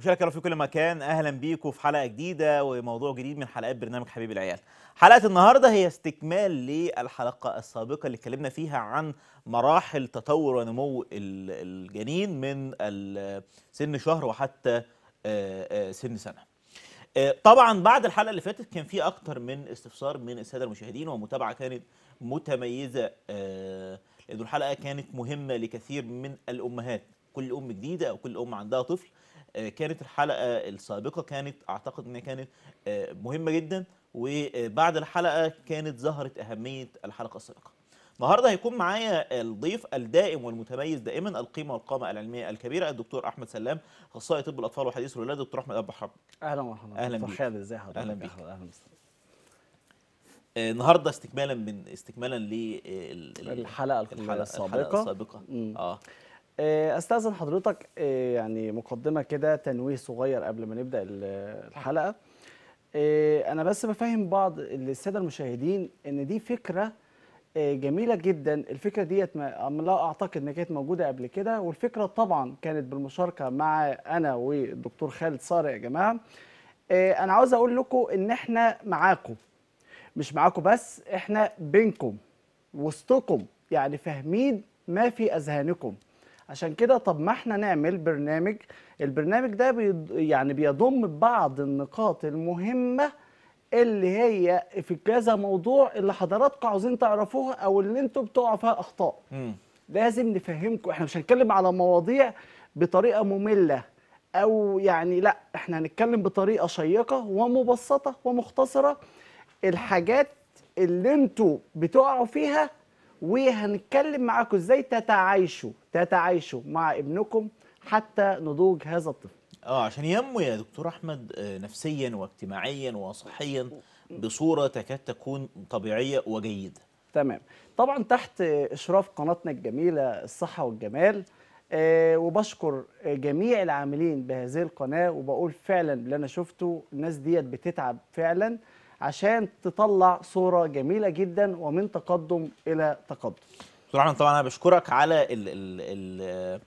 وشارك في كل مكان. اهلا بيكم في حلقه جديده وموضوع جديد من حلقات برنامج حبيب العيال. حلقه النهارده هي استكمال للحلقه السابقه اللي اتكلمنا فيها عن مراحل تطور ونمو الجنين من سن شهر وحتى سن سنه. طبعا بعد الحلقه اللي فاتت كان في اكتر من استفسار من الساده المشاهدين ومتابعه كانت متميزه، لأن الحلقه كانت مهمه لكثير من الامهات. كل ام جديده او كل ام عندها طفل، كانت الحلقه السابقه كانت اعتقد انها كانت مهمه جدا، وبعد الحلقه كانت ظهرت اهميه الحلقه السابقه. النهارده هيكون معايا الضيف الدائم والمتميز دائما، القيمه والقامه العلميه الكبيره، الدكتور احمد سلام، اخصائي طب الاطفال وحديث الولاده، دكتور احمد ابو حرب. اهلا وسهلا. اهلا بك. خالد، ازي حضرتك؟ اهلا بك. اهلا. النهارده استكمالا للحلقه السابقه. استأذن حضرتك يعني مقدمة كده، تنويه صغير قبل ما نبدأ الحلقة. أنا بس بفهم بعض السادة المشاهدين إن دي فكرة جميلة جدا. الفكرة ديت لا أعتقد إن كانت موجودة قبل كده، والفكرة طبعا كانت بالمشاركة مع أنا والدكتور خالد صاري. يا جماعة أنا عاوز أقول لكم إن إحنا معاكم، مش معاكم بس، إحنا بينكم وسطكم، يعني فاهمين ما في أذهانكم. عشان كده طب ما احنا نعمل برنامج، البرنامج ده يعني بيضم بعض النقاط المهمة اللي هي في كذا موضوع اللي حضراتكم عاوزين تعرفوها او اللي انتوا بتقعوا فيها اخطاء. لازم نفهمكم، احنا مش هنتكلم على مواضيع بطريقة مملة او يعني لا، احنا هنتكلم بطريقة شيقة ومبسطة ومختصرة الحاجات اللي انتوا بتقعوا فيها، وهنتكلم معاكم ازاي تتعايشوا مع ابنكم حتى نضوج هذا الطفل. عشان ينمو يا دكتور احمد نفسيا واجتماعيا وصحيا بصوره تكاد تكون طبيعيه وجيده. تمام. طبعا تحت اشراف قناتنا الجميله الصحه والجمال، وبشكر جميع العاملين بهذه القناه، وبقول فعلا اللي انا شفته الناس ديت بتتعب فعلا عشان تطلع صورة جميلة جدا ومن تقدم إلى تقدم. طبعا أنا بشكرك على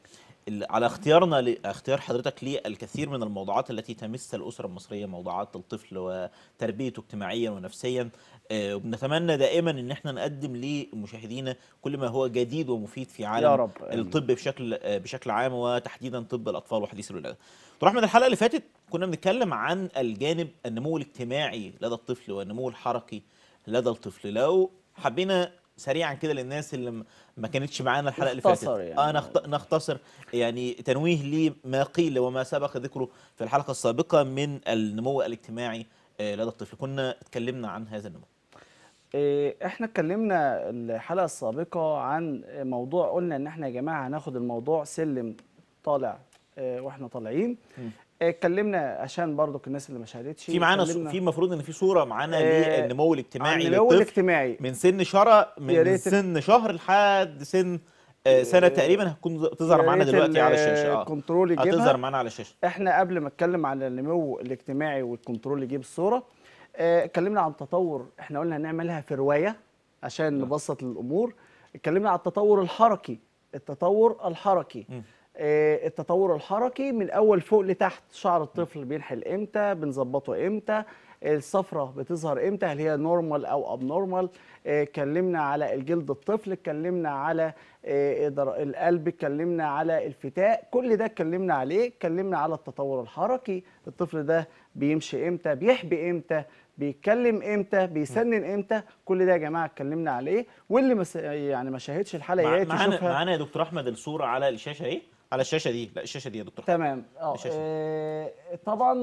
على اختيار حضرتك للكثير من الموضوعات التي تمس الأسرة المصرية، موضوعات الطفل وتربيته اجتماعيا ونفسيا. وبنتمنى دائما ان احنا نقدم لمشاهدينا كل ما هو جديد ومفيد في عالم الطب بشكل عام، وتحديدا طب الاطفال وحديث الولاده. دكتور احمد، الحلقه اللي فاتت كنا بنتكلم عن الجانب النمو الاجتماعي لدى الطفل والنمو الحركي لدى الطفل. لو حبينا سريعا كده للناس اللي ما كانتش معانا الحلقه اللي فاتت، نختصر يعني تنويه لما قيل وما سبق ذكره في الحلقه السابقه من النمو الاجتماعي لدى الطفل. كنا اتكلمنا عن هذا النمو. احنا اتكلمنا الحلقه السابقه عن موضوع، قلنا ان احنا يا جماعه هناخد الموضوع سلم طالع واحنا طالعين. اتكلمنا عشان برضك الناس اللي ما شاهدتش، في معانا في المفروض ان في صوره معانا للنمو الاجتماعي للطفل من سن شهر لحد سن سنه تقريبا. هتكون تظهر معانا دلوقتي على الشاشه. الكنترول يجيبها، هتظهر معانا على الشاشه. احنا قبل ما اتكلم عن النمو الاجتماعي والكنترول يجيب الصوره، اتكلمنا عن تطور، احنا قلنا هنعملها في روايه عشان نبسط الامور. اتكلمنا عن التطور الحركي، التطور الحركي من اول فوق لتحت، شعر الطفل بينحل امتى، بنظبطه امتى، الصفرة بتظهر امتى، هل هي نورمال او ابنورمال. اتكلمنا على الجلد الطفل، اتكلمنا على القلب، اتكلمنا على الفتاء، كل ده اتكلمنا عليه. اتكلمنا على التطور الحركي، الطفل ده بيمشي امتى، بيحبي امتى، بيتكلم امتى، بيسنن امتى، كل ده يا جماعه اتكلمنا عليه. واللي يعني ما شاهدش الحلقه يا ريت يشوفها. معانا يا دكتور احمد الصوره على الشاشه اهي، على الشاشه دي. لا الشاشه دي يا دكتور. تمام. طبعا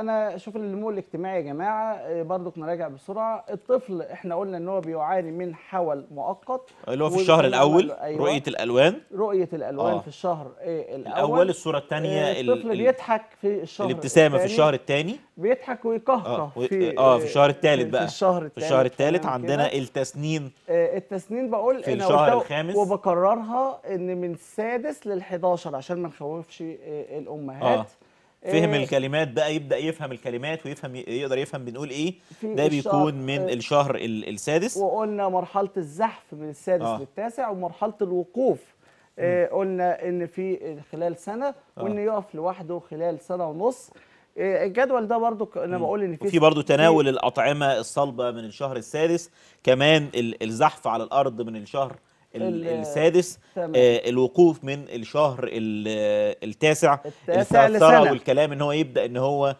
انا شوف النمو الاجتماعي يا جماعه، برضك نراجع بسرعه. الطفل احنا قلنا ان هو بيعاني من حول مؤقت اللي هو في الشهر الاول. أيوة. رؤيه الالوان في الشهر الاول. الصوره الثانيه الطفل بيضحك في الشهر، الابتسامه في الشهر الثاني، بيضحك ويقهقه في في الشهر الثالث بقى. في الشهر الثالث عندنا التسنين. التسنين بقول في الشهر الخامس، وبكررها ان من السادس لل11 عشان ما نخوفش الامهات. فهم الكلمات بقى، يبدا يفهم الكلمات ويفهم، يقدر يفهم بنقول ايه. ده بيكون من الشهر السادس. وقلنا مرحله الزحف من السادس للتاسع، ومرحله الوقوف قلنا ان في خلال سنه وان يقف لوحده خلال سنه ونص. الجدول ده برضو انا بقول ان في برضو تناول الاطعمه الصلبه من الشهر السادس، كمان الزحف على الارض من الشهر السادس، الوقوف من الشهر التاسع، الثرثره والكلام ان هو يبدا ان هو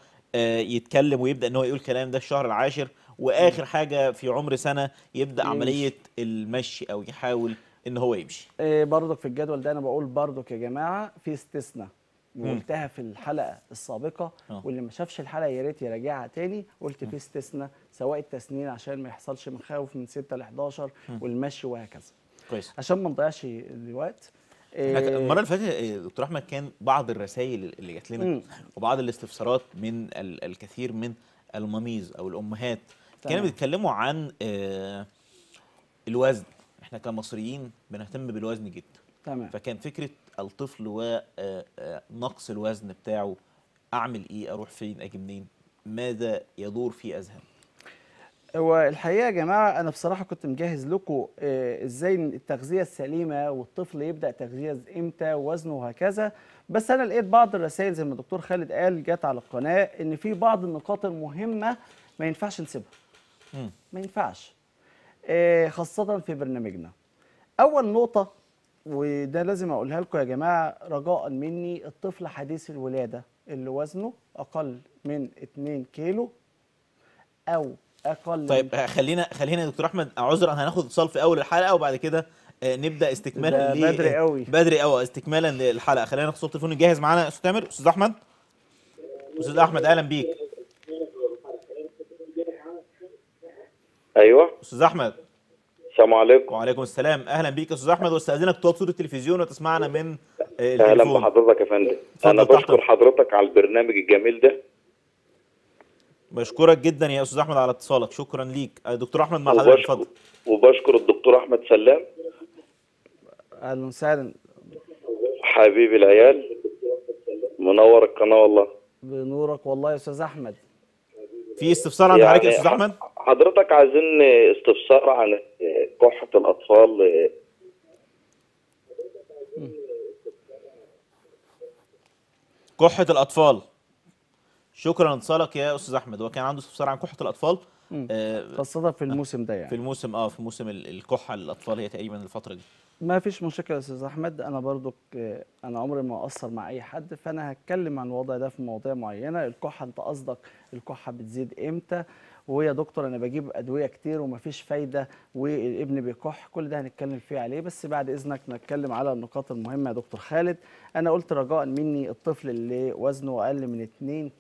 يتكلم ويبدا ان هو يقول كلام، ده الشهر العاشر، واخر حاجه في عمر سنه يبدا عمليه المشي او يحاول ان هو يمشي. برضك في الجدول ده انا بقول برضك يا جماعه في استثناء وقلتها في الحلقه السابقه، واللي ما شافش الحلقه يا ريت يراجعها تاني. قلت في استثناء سواء التسنين عشان ما يحصلش مخاوف من 6 ل 11 والمشي وهكذا. كويس، عشان ما نضيعش الوقت. المره اللي فاتت دكتور احمد كان بعض الرسائل اللي جات لنا وبعض الاستفسارات من الكثير من الماميز او الامهات كانوا بيتكلموا عن الوزن. احنا كمصريين بنهتم بالوزن جدا، تمام، فكان فكره الطفل ونقص الوزن بتاعه، اعمل ايه، اروح فين، اجي منين، ماذا يدور في اذهان؟ هو الحقيقه يا جماعه انا بصراحه كنت مجهز لكم ازاي التغذيه السليمه والطفل يبدا تغذيه امتى ووزنه وهكذا، بس انا لقيت بعض الرسائل زي ما الدكتور خالد قال جت على القناه ان في بعض النقاط المهمه ما ينفعش نسيبها. ما ينفعش، خاصه في برنامجنا. اول نقطه وده لازم اقولها لكم يا جماعه رجاء مني، الطفل حديث الولاده اللي وزنه اقل من 2 كيلو او اقل. طيب خلينا يا دكتور احمد، عذرا هناخد اتصال في اول الحلقه وبعد كده نبدا استكمالا بدري قوي بدري قوي استكمالا للحلقه. خلينا ناخد اتصال تليفوني جاهز معانا يا استاذ تامر. استاذ احمد، استاذ احمد اهلا بيك. ايوه استاذ احمد. السلام عليكم. وعليكم السلام، اهلا بيك يا استاذ احمد، واستاذنك توطي صوت التلفزيون وتسمعنا من التليفون. اهلا بحضرتك يا فندم، انا بشكر حضرتك على البرنامج الجميل ده. بشكرك جدا يا استاذ احمد على اتصالك، شكرا ليك. دكتور احمد مع حضرتك اتفضل. وبشكر الدكتور احمد سلام. اهلا وسهلا حبيب العيال، منور القناه والله. بنورك والله يا استاذ احمد. في استفسار عند حضرتك يا استاذ احمد؟ حضرتك عايزين استفسار عن كحه الاطفال. كحه الاطفال، شكرا لاتصالك يا استاذ احمد. هو كان عنده استفسار عن كحه الاطفال خاصه في الموسم ده، يعني في الموسم في موسم الكحه للاطفال هي تقريبا الفتره دي. ما فيش مشكله يا استاذ احمد، انا برضو انا عمري ما اقصر مع اي حد، فانا هتكلم عن الوضع ده في مواضيع معينه. الكحه انت قصدك الكحه بتزيد امتى، ويا دكتور انا بجيب ادويه كتير ومفيش فايده والابن بيكح، كل ده هنتكلم فيه عليه. بس بعد اذنك نتكلم على النقاط المهمه يا دكتور خالد. انا قلت رجاء مني الطفل اللي وزنه اقل من 2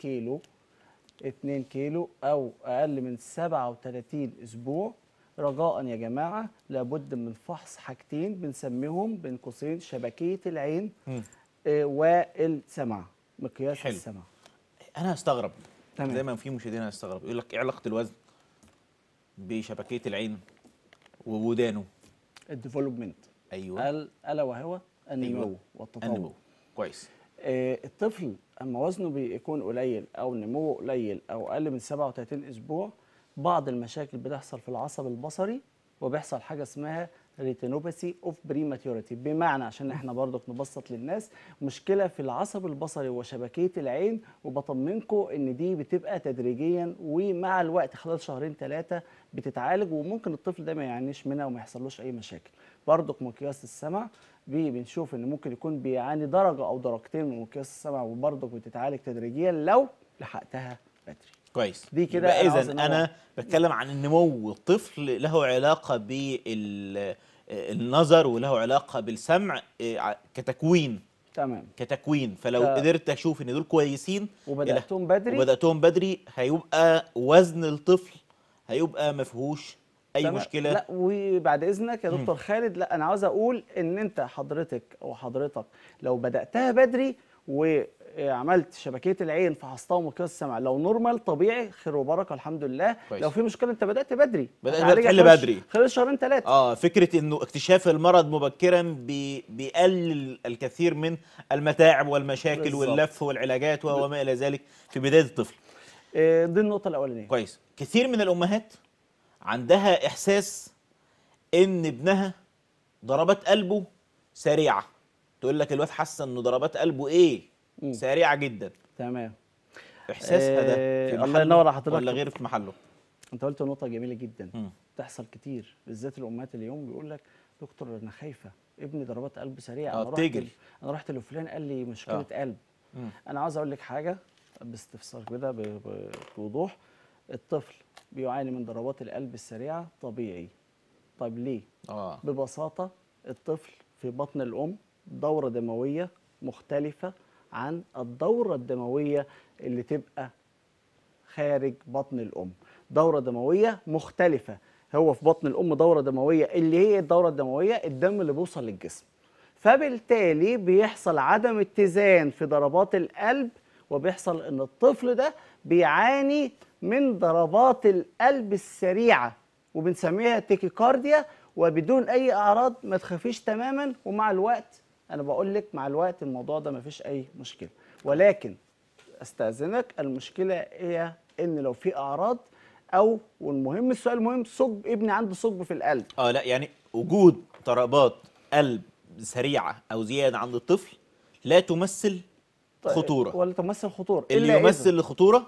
كيلو او اقل من 37 اسبوع، رجاء يا جماعه لابد من فحص حاجتين بنسميهم بين قوسين شبكيه العين والسمع، مقياس حلو. السمع انا هستغرب دايما، في مشاهدين هيستغربوا، يقول لك ايه علاقه الوزن بشبكيه العين وودانه؟ الديفولوبمنت، ايوه، الا وهو النمو والتطور. النمو، كويس. الطفل اما وزنه بيكون قليل او نموه قليل او اقل من 37 اسبوع، بعض المشاكل بتحصل في العصب البصري وبيحصل حاجه اسمها ريتنوباثي اوف بريماتيوريتي، بمعنى عشان احنا برضك نبسط للناس، مشكله في العصب البصري وشبكيه العين. وبطمنكم ان دي بتبقى تدريجيا ومع الوقت خلال شهرين 3 بتتعالج، وممكن الطفل ده ما يعانيش منها وما يحصلوش اي مشاكل. برضك مقياس السمع بنشوف ان ممكن يكون بيعاني درجه او درجتين من مقياس السمع، وبرضك بتتعالج تدريجيا لو لحقتها بدري. كويس، دي كده اذا انا بتكلم عن النمو. الطفل له علاقه بالنظر وله علاقه بالسمع كتكوين، تمام، كتكوين. فلو قدرت اشوف ان دول كويسين وبداتهم بدري هيبقى وزن الطفل هيبقى ما فيهوش اي مشكله. لا وبعد اذنك يا دكتور خالد، لا انا عاوز اقول ان انت حضرتك لو بداتها بدري وعملت شبكيه العين فحصتها ومقياس السمع، لو نورمال طبيعي خير وبركه الحمد لله. كويس. لو في مشكله انت بدات تحل بدري خلال شهرين 3. فكره انه اكتشاف المرض مبكرا بيقلل الكثير من المتاعب والمشاكل بالزبط. واللف والعلاجات وما الى ذلك في بدايه الطفل. دي النقطه الاولانيه. كويس. كثير من الامهات عندها احساس ان ابنها ضربات قلبه سريعه تقول لك الواد حاسه ان ضربات قلبه ايه سريعه جدا. تمام. احساسها ده في محله ينور حضرتك ولا غير في محله؟ انت قلت نقطه جميله جدا بتحصل كتير، بالذات الامهات اليوم بيقول لك دكتور انا خايفه ابني ضربات قلب سريعه، انا رحت لفلان قال لي مشكله قلب. انا عاوز اقول لك حاجه باستفسار كده بوضوح، الطفل بيعاني من ضربات القلب السريعه طبيعي. طيب ليه؟ ببساطه الطفل في بطن الام دوره دمويه مختلفه عن الدوره الدمويه اللي تبقى خارج بطن الام، دوره دمويه مختلفه. هو في بطن الام دوره دمويه اللي هي الدوره الدمويه الدم اللي بيوصل للجسم، فبالتالي بيحصل عدم اتزان في ضربات القلب، وبيحصل ان الطفل ده بيعاني من ضربات القلب السريعه وبنسميها تيكيكارديا وبدون اي اعراض. ما تخافيش تماما، ومع الوقت انا بقول لك مع الوقت الموضوع ده ما فيش اي مشكله، ولكن استاذنك المشكله هي ان لو في اعراض او والمهم السؤال المهم ثقب، ابني عنده ثقب في القلب. لا يعني وجود ضربات قلب سريعه او زياده عند الطفل لا تمثل خطوره ولا تمثل خطوره. اللي يمثل الخطوره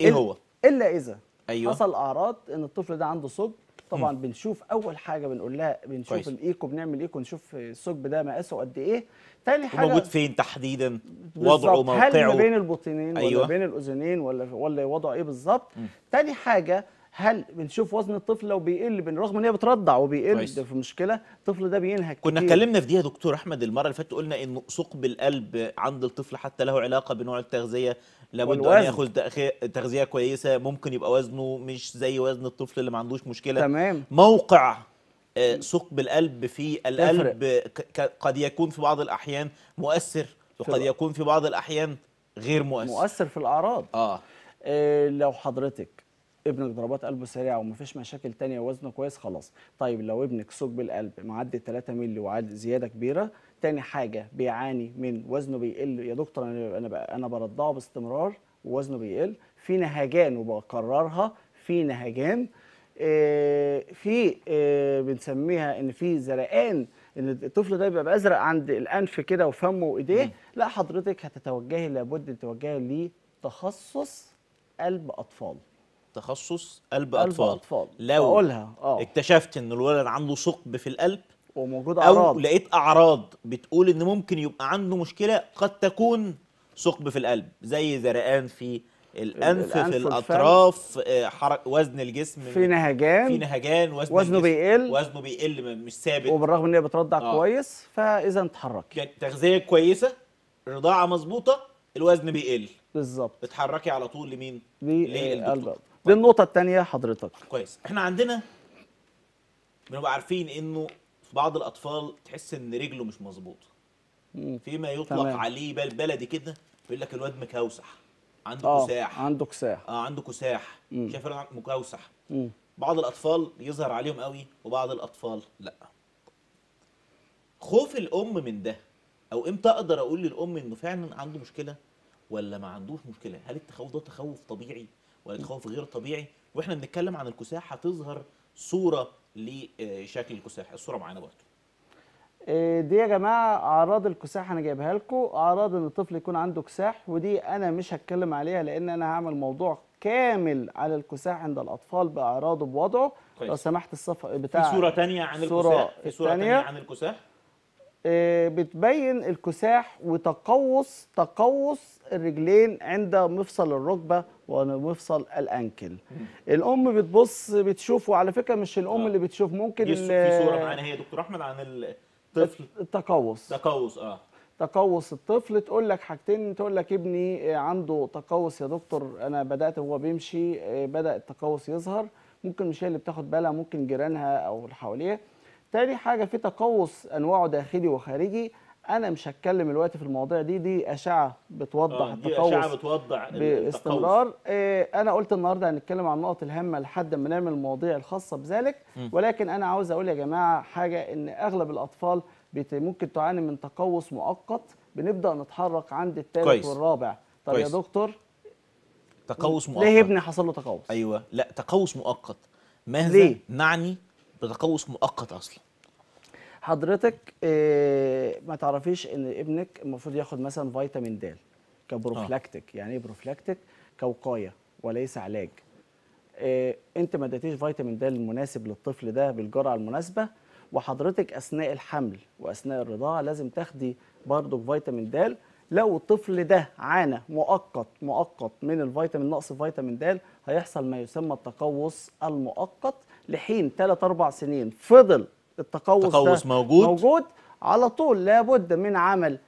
ايه هو؟ الا اذا حصل اعراض ان الطفل ده عنده ثقب. طبعا بنشوف اول حاجه بنقول لها بنشوف الايكو، بنعمل ايكو نشوف الثقب ده مقاسه قد ايه. تاني حاجه موجود فين تحديدا، وضعه موقعه، هل ما بين البطينين ولا بين الاذنين ولا وضعه ايه بالظبط. تاني حاجه هل بنشوف وزن الطفل لو بيقل، بالرغم ان هي بترضع وبيقل ده في مشكله، الطفل ده بينهك. كنا اتكلمنا في دي يا دكتور احمد المره اللي فاتت، قلنا ان ثقب القلب عند الطفل حتى له علاقه بنوع التغذيه، لابد ان ياخذ تغذيه كويسه، ممكن يبقى وزنه مش زي وزن الطفل اللي ما عندوش مشكله. تمام. موقع ثقب القلب في القلب قد يكون في بعض الاحيان مؤثر وقد يكون في بعض الاحيان غير مؤثر. مؤثر في الاعراض. لو حضرتك ابنك ضربات قلبه سريعه ومفيش مشاكل تانية ووزنه كويس خلاص. طيب لو ابنك ثقب القلب معدي 3 مللي وعادي زياده كبيره، تاني حاجه بيعاني من وزنه بيقل، يا دكتور انا برضعه باستمرار ووزنه بيقل، في نهجان وبكررها، في نهجان في بنسميها ان في زرقان، ان الطفل ده بيبقى ازرق عند الانف كده وفمه وايديه. لا حضرتك هتتوجهي، لابد تتوجهي لتخصص قلب اطفال. تخصص قلب أطفال. لو أقولها. اكتشفت ان الولد عنده ثقب في القلب وموجود أعراض، أو لقيت أعراض بتقول ان ممكن يبقى عنده مشكلة قد تكون ثقب في القلب، زي زرقان في الأنف، في الأطراف، وزن الجسم في نهجان، وزنه بيقل، مش ثابت، وبالرغم ان هي بترضع كويس. فإذا نتحرك، يعني تغذية كويسة، رضاعة مظبوطة، الوزن بيقل بالظبط، بتحركي على طول لمين؟ للدكتور. دي النقطة التانية حضرتك. كويس. احنا عندنا بنبقى عارفين انه في بعض الأطفال تحس ان رجله مش مظبوطة. فيما يطلق عليه بلدي كده بيقول لك الواد مكوسح، عنده كساح. عنده كساح. عنده كساح، شايف مكوسح. بعض الأطفال يظهر عليهم قوي وبعض الأطفال لا. خوف الأم من ده، أو امتى أقدر أقول للأم انه فعلا عنده مشكلة ولا ما عندوش مشكلة؟ هل التخوف ده تخوف طبيعي؟ ولا تخوف غير طبيعي؟ واحنا بنتكلم عن الكساح هتظهر صوره لشكل الكساح، الصوره معانا برضه. دي يا جماعه اعراض الكساح انا جايبها لكم، اعراض ان الطفل يكون عنده كساح، ودي انا مش هتكلم عليها لان انا هعمل موضوع كامل على الكساح عند الاطفال باعراضه بوضعه. لو سمحت الصفحه بتاعتي في صوره ثانيه عن الكساح، عن الكساح بتبين الكساح وتقوس الرجلين عند مفصل الركبه ومفصل الانكل. الام بتبص بتشوف، وعلى فكره مش الام اللي بتشوف، ممكن في صوره معانا هي دكتور احمد عن الطفل التقوس. تقوس الطفل، تقول لك حاجتين، تقول لك ابني عنده تقوس يا دكتور، انا بدات وهو بيمشي بدا التقوس يظهر، ممكن مش هي اللي بتاخد بالها، ممكن جيرانها او اللي حواليها. تاني حاجه في تقوس انواعه داخلي وخارجي، انا مش هتكلم الوقت في المواضيع دي، اشعه بتوضح التقوس، دي اشعه بتوضح باستمرار. انا قلت النهارده هنتكلم عن النقط الهامه لحد ما نعمل المواضيع الخاصه بذلك، ولكن انا عاوز اقول يا جماعه حاجه، ان اغلب الاطفال ممكن تعاني من تقوس مؤقت، بنبدا نتحرك عند الثالث والرابع. طب يا دكتور تقوس مؤقت ليه ابني حصل له تقوس؟ ايوه، لا تقوس مؤقت، ماذا نعني بتقوس مؤقت اصلا؟ حضرتك ما تعرفيش ان ابنك المفروض ياخد مثلا فيتامين د كبروفلاكتيك. يعني ايه بروفلاكتيك؟ كوقايه وليس علاج. انت ما اديتيش فيتامين د المناسب للطفل ده بالجرعه المناسبه، وحضرتك اثناء الحمل واثناء الرضاعه لازم تاخدي برضو فيتامين د. لو الطفل ده عانى مؤقت من الفيتامين، نقص فيتامين د، هيحصل ما يسمى التقوس المؤقت لحين 3-4 سنين. فضل التقوس موجود على طول لابد من عمل،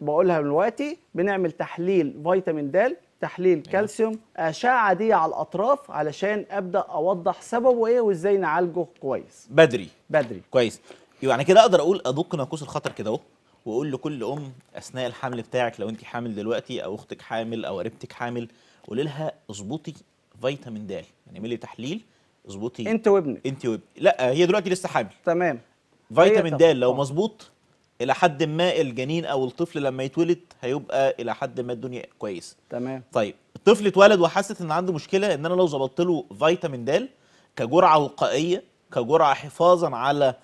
بقولها دلوقتي، بنعمل تحليل فيتامين د، تحليل كالسيوم، اشعه دي على الاطراف علشان ابدا اوضح سببه ايه وازاي نعالجه كويس بدري. كويس، يبقى يعني كده اقدر اقول ادق ناقوس الخطر كده اهو، واقول لكل ام اثناء الحمل بتاعك، لو انت حامل دلوقتي او اختك حامل او قريبتك حامل، قولي لها اظبطي فيتامين د، يعني اعملي تحليل اظبطي انت وابنك لا هي دلوقتي لسه حامل، تمام. فيتامين د لو مظبوط الى حد ما الجنين او الطفل لما يتولد هيبقى الى حد ما الدنيا كويس، تمام. طيب الطفل اتولد وحست ان عنده مشكله، ان انا لو ظبطت له فيتامين د كجرعه وقائيه، كجرعه حفاظا على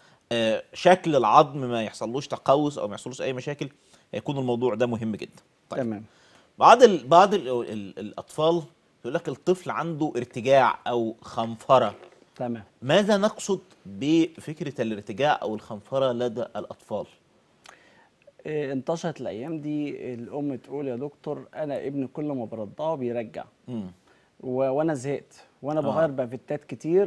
شكل العظم ما يحصلوش تقوس او ما يحصلوش اي مشاكل، هيكون الموضوع ده مهم جدا. طيب تمام. بعض الاطفال يقول لك الطفل عنده ارتجاع او خنفره، تمام. ماذا نقصد بفكره الارتجاع او الخنفره لدى الاطفال؟ انتشرت الايام دي الام تقول يا دكتور انا ابني كل ما برضعه بيرجع، وانا زهقت، وانا بغير بافتات كتير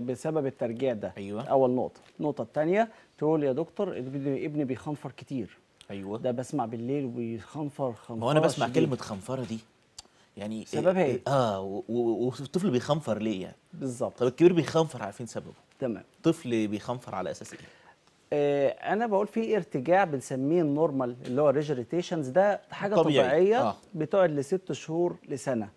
بسبب الترجيع ده. أيوة. اول نقطه. النقطه الثانيه تقول يا دكتور ابني بيخنفر كتير. ايوه، ده بسمع بالليل وبيخنفر خنفره. هو انا بسمع شديد. كلمه خنفره دي يعني سببها ايه؟ والطفل بيخنفر ليه يعني؟ بالظبط. طب الكبير بيخنفر عارفين سببه، تمام. الطفل بيخنفر على اساس ايه؟ انا بقول في ارتجاع بنسميه النورمال اللي هو ريجريتيشنز، ده حاجه طبيعيه بتقعد لست شهور لسنه.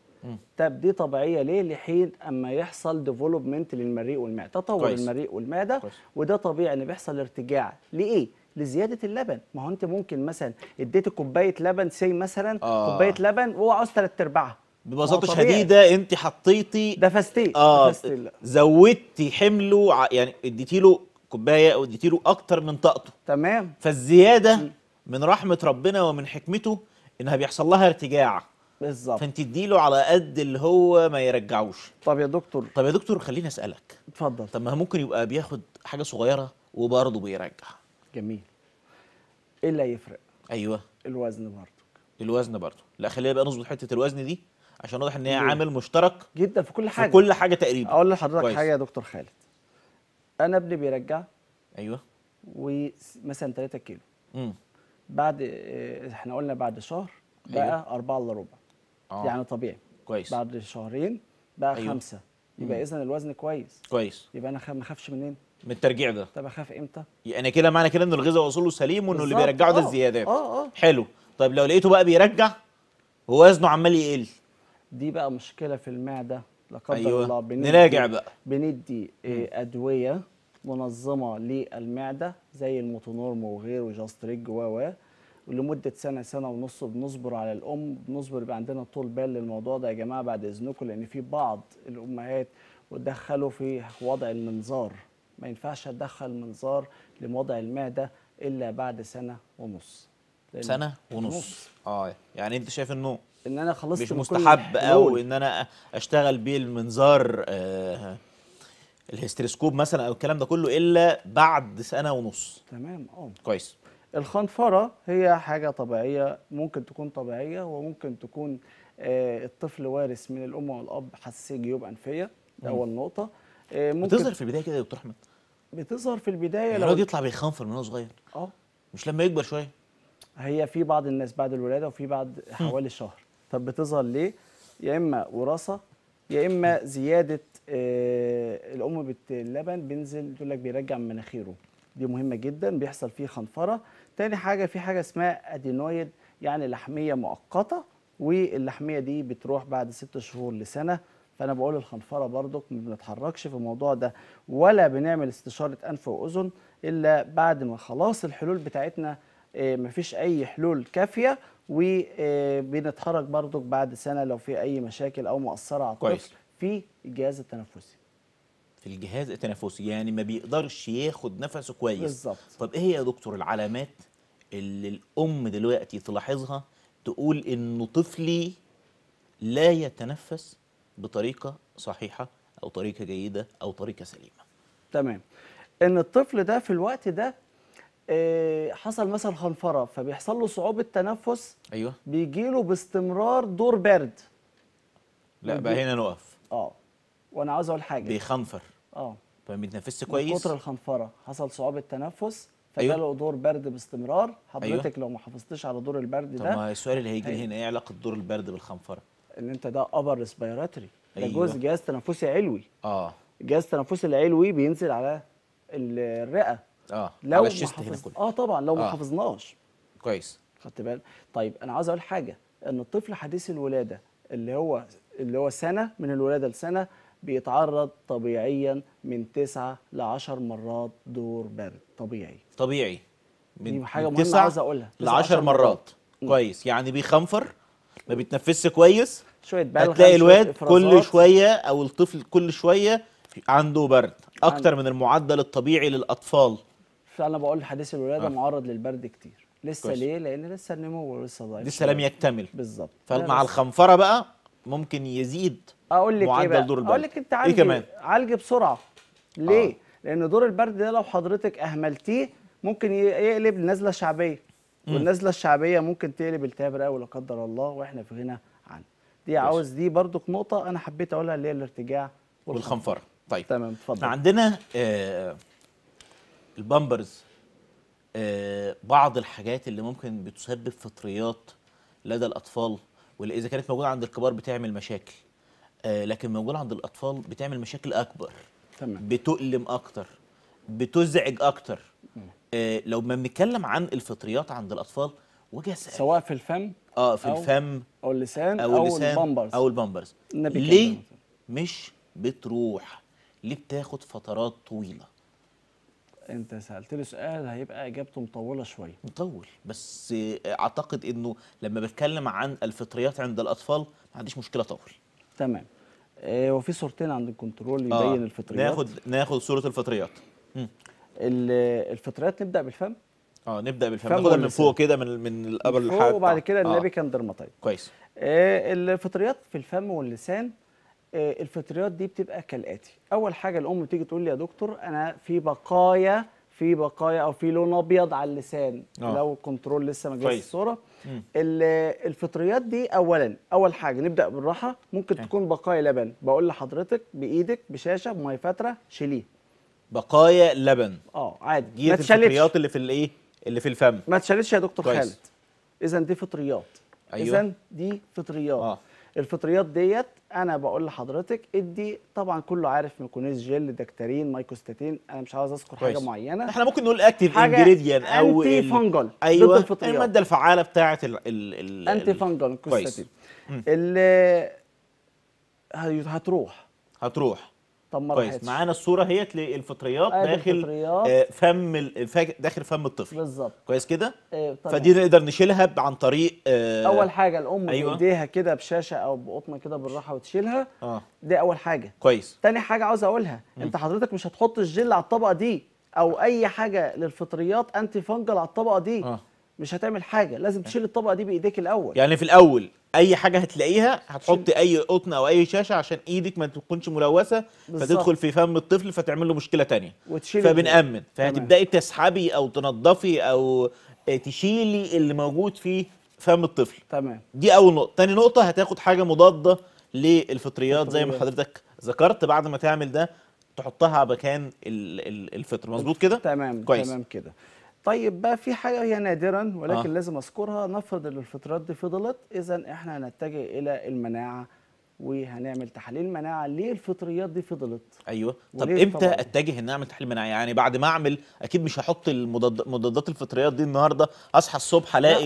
طب دي طبيعيه ليه؟ لحين اما يحصل ديفولوبمنت للمريء والمعده، تطور المريء والمعده. وده طبيعي ان بيحصل ارتجاع. ليه؟ لزياده اللبن. ما هو انت ممكن مثلا اديتي كوبايه لبن كوبايه لبن وهو عاوز 3/4 ببساطه شديده، انت حطيتي دفستيه زودتي حمله، يعني اديتي له كوبايه او اديتي له اكتر من طاقته، تمام. فالزياده من رحمه ربنا ومن حكمته انها بيحصل لها ارتجاع، بالظبط. فانت تديله على قد اللي هو ما يرجعوش. طب يا دكتور خليني اسالك. اتفضل. طب ما ممكن يبقى بياخد حاجه صغيره وبرضه بيرجع. جميل. ايه اللي هيفرق؟ ايوه، الوزن برضه. لا خلينا بقى نظبط حته الوزن دي عشان واضح ان هي عامل مشترك جدا في كل حاجه تقريبا. اقول لحضرتك حاجه يا دكتور خالد، انا ابني بيرجع، ايوه، ومثلا 3 كيلو. بعد احنا قلنا بعد شهر بقى 4 إلا ربع، يعني طبيعي. كويس. بعد شهرين بقى 5، يبقى اذا الوزن كويس. يبقى انا ما اخافش منين؟ من الترجيع ده. طب اخاف امتى؟ يعني كده معنى كده ان الغذاء وصوله سليم، وانه اللي بيرجعه ده الزيادات. حلو. طيب لو لقيته بقى بيرجع ووزنه عمال يقل، دي بقى مشكله في المعده لا قدر الله. نراجع بقى، بندي ادويه منظمه للمعده زي الموتونورمو وغيره وجاستريج لمده سنه ونص. بنصبر على الام، بنصبر، عندنا طول بال للموضوع ده يا جماعه بعد اذنكم، لان في بعض الامهات ودخلوا في وضع المنظار. ما ينفعش ادخل منظار لوضع المعده الا بعد 1.5 سنة. سنة ونص. يعني انت شايف انه انا خلصت مش مستحب، او ان انا اشتغل بيه المنظار الهسترسكوب مثلا او الكلام ده كله الا بعد 1.5 سنة. تمام. كويس. الخنفره هي حاجه طبيعيه، ممكن تكون طبيعيه وممكن تكون الطفل وارث من الام والاب، حساسيه جيوب انفيه. ده اول نقطه. ممكن بتظهر في البدايه كده يا دكتور احمد، بتظهر في البدايه لو يطلع بيخنفر من هو صغير، مش لما يكبر شويه. هي في بعض الناس بعد الولاده، وفي بعد حوالي شهر. طب بتظهر ليه؟ يا اما وراثه، يا اما زياده الام باللبن بينزل، تقول لك بيرجع من مناخيره، دي مهمه جدا، بيحصل فيه خنفره. تاني حاجه، في حاجه اسمها ادينويد، يعني لحميه مؤقته، واللحميه دي بتروح بعد 6 شهور لسنه. فانا بقول الخنفره برضك ما بنتحركش في الموضوع ده، ولا بنعمل استشاره انف واذن الا بعد ما خلاص الحلول بتاعتنا مفيش اي حلول كافيه، وبنتحرك برضك بعد 1 سنة لو في اي مشاكل او مؤثره على الطفل في الجهاز التنفسي. في الجهاز التنفسي، يعني ما بيقدرش ياخد نفسه كويس. بالظبط. طب ايه هي يا دكتور العلامات اللي الام دلوقتي تلاحظها تقول انه طفلي لا يتنفس بطريقه صحيحه او طريقه جيده او طريقه سليمه؟ تمام. ان الطفل ده في الوقت ده حصل مثلا خنفره فبيحصل له صعوبه تنفس. ايوه. بيجي له باستمرار دور برد. لا بقى هنا نقف. وانا عاوز اقول حاجه. بيخنفر. فما بيتنفسش كويس. من كتر الخنفره حصل صعوبه تنفس فجاله دور برد باستمرار. حضرتك لو ما حافظتيش على دور البرد ده. طب ما السؤال اللي هيجي هنا ايه علاقه دور البرد بالخنفره؟ ان انت ده ابر ريسبيراتوري، ده جزء جهاز تنفسي علوي. الجهاز التنفسي العلوي بينزل على الرئه. لو طبعا لو ما حافظناش كويس. خدت بالك؟ طيب انا عاوز اقول حاجه، ان الطفل حديث الولاده اللي هو سنه من الولاده لسنه بيتعرض طبيعيا من 9 ل 10 مرات دور برد طبيعي. طبيعي من حاجه مهمه عاوز اقولها. ل 10 مرات. كويس. يعني بيخنفر، ما بيتنفسش كويس، شويه بلغم، هتلاقي الواد كل شويه او الطفل كل شويه عنده برد اكتر من المعدل الطبيعي للاطفال. فانا بقول حديث الولاده معرض للبرد كتير. لسه كويس. ليه؟ لان لسه النمو لسه ضعيف، لسه لم يكتمل. بالظبط. فمع الخنفره بقى ممكن يزيد. اقول لك معدل دور البرد. اقول لك انت عالجي بسرعه. ليه؟ لان دور البرد ده لو حضرتك اهملتيه ممكن يقلب نزله شعبيه، والنزله الشعبيه ممكن تقلب التهاب رئوي لا قدر الله واحنا في غنى عنه. دي عاوز دي برضو نقطه انا حبيت اقولها اللي هي الارتجاع والخنفره. طيب تمام، اتفضل. عندنا البامبرز، بعض الحاجات اللي ممكن بتسبب فطريات لدى الاطفال، واللي اذا كانت موجوده عند الكبار بتعمل مشاكل، لكن موجوده عند الاطفال بتعمل مشاكل اكبر. تمام. بتؤلم اكتر، بتزعج اكتر. لو ما بنتكلم عن الفطريات عند الاطفال وجه سواء في الفم في الفم او اللسان او البامبرز، ليه مش بتروح؟ ليه بتاخد فترات طويله؟ انت سالت لي سؤال هيبقى اجابته مطوله شويه. مطول، بس اعتقد انه لما بتكلم عن الفطريات عند الاطفال ما عنديش مشكله اطول. تمام. وفي صورتين عند الكنترول يبين الفطريات. ناخد صوره الفطريات. الفطريات نبدا بالفم. نبدا بالفم، ناخدها من فوق كده من الابر لحد وبعد كده النبي كان درماتايت. كويس. الفطريات في الفم واللسان، الفطريات دي بتبقى كالاتي. اول حاجه الام بتيجي تقول لي يا دكتور انا في بقايا او في لون ابيض على اللسان. لو الكنترول لسه ما جاش الصوره. الفطريات دي اولا، اول حاجه نبدا بالراحه، ممكن تكون بقايا لبن. بقول لحضرتك بايدك بشاشه بميه فاتره شيليه. بقايا لبن. عادي ما تشالتش. الفطريات اللي في الايه؟ اللي في الفم ما تشالتش يا دكتور خالد. اذا دي فطريات. اذا دي فطريات. الفطريات ديت انا بقول لحضرتك ادي، طبعا كله عارف ميكونيز جل، دكارين، مايكوستاتين، انا مش عاوز اذكر حاجه معينه. احنا ممكن نقول اكتيف انجريديان او انتي فانجل. ايوه، الماده الفعاله بتاعه الانتي فانجل كوستاتين اللي هتروح. طب ما راحتش. معانا الصوره اهيت للفطريات داخل داخل فم الطفل. بالظبط. كويس كده. فدي نقدر نشيلها عن طريق اول حاجه الام بايديها كده بشاشه او بقطنه كده بالراحه وتشيلها. دي اول حاجه. كويس. تاني حاجه عاوز اقولها، انت حضرتك مش هتحط الجل على الطبقه دي او اي حاجه للفطريات انتي فانجل على الطبقه دي. مش هتعمل حاجه، لازم تشيل الطبقه دي بايديك الاول. يعني في الاول اي حاجه هتلاقيها هتحط اي قطنه او اي شاشه عشان ايدك ما تكونش ملوثه فتدخل في فم الطفل فتعمل له مشكله ثانيه. فبنأمن، فهتبداي تسحبي او تنظفي او تشيلي اللي موجود في فم الطفل. تمام. دي اول نقطه. ثاني نقطه هتاخد حاجه مضاده للفطريات زي ما حضرتك ذكرت، بعد ما تعمل ده تحطها على مكان الفطر. مظبوط كده؟ تمام. كويس. تمام كده. طيب بقى في حاجه هي نادرا ولكن لازم اذكرها، نفرض ان الفطريات دي فضلت، اذا احنا هنتجه الى المناعه وهنعمل تحاليل مناعه. ليه الفطريات دي فضلت؟ ايوه. طب امتى اتجه ان اعمل تحليل مناعه؟ يعني بعد ما اعمل اكيد مش هحط مضادات الفطريات دي النهارده، اصحى الصبح الاقي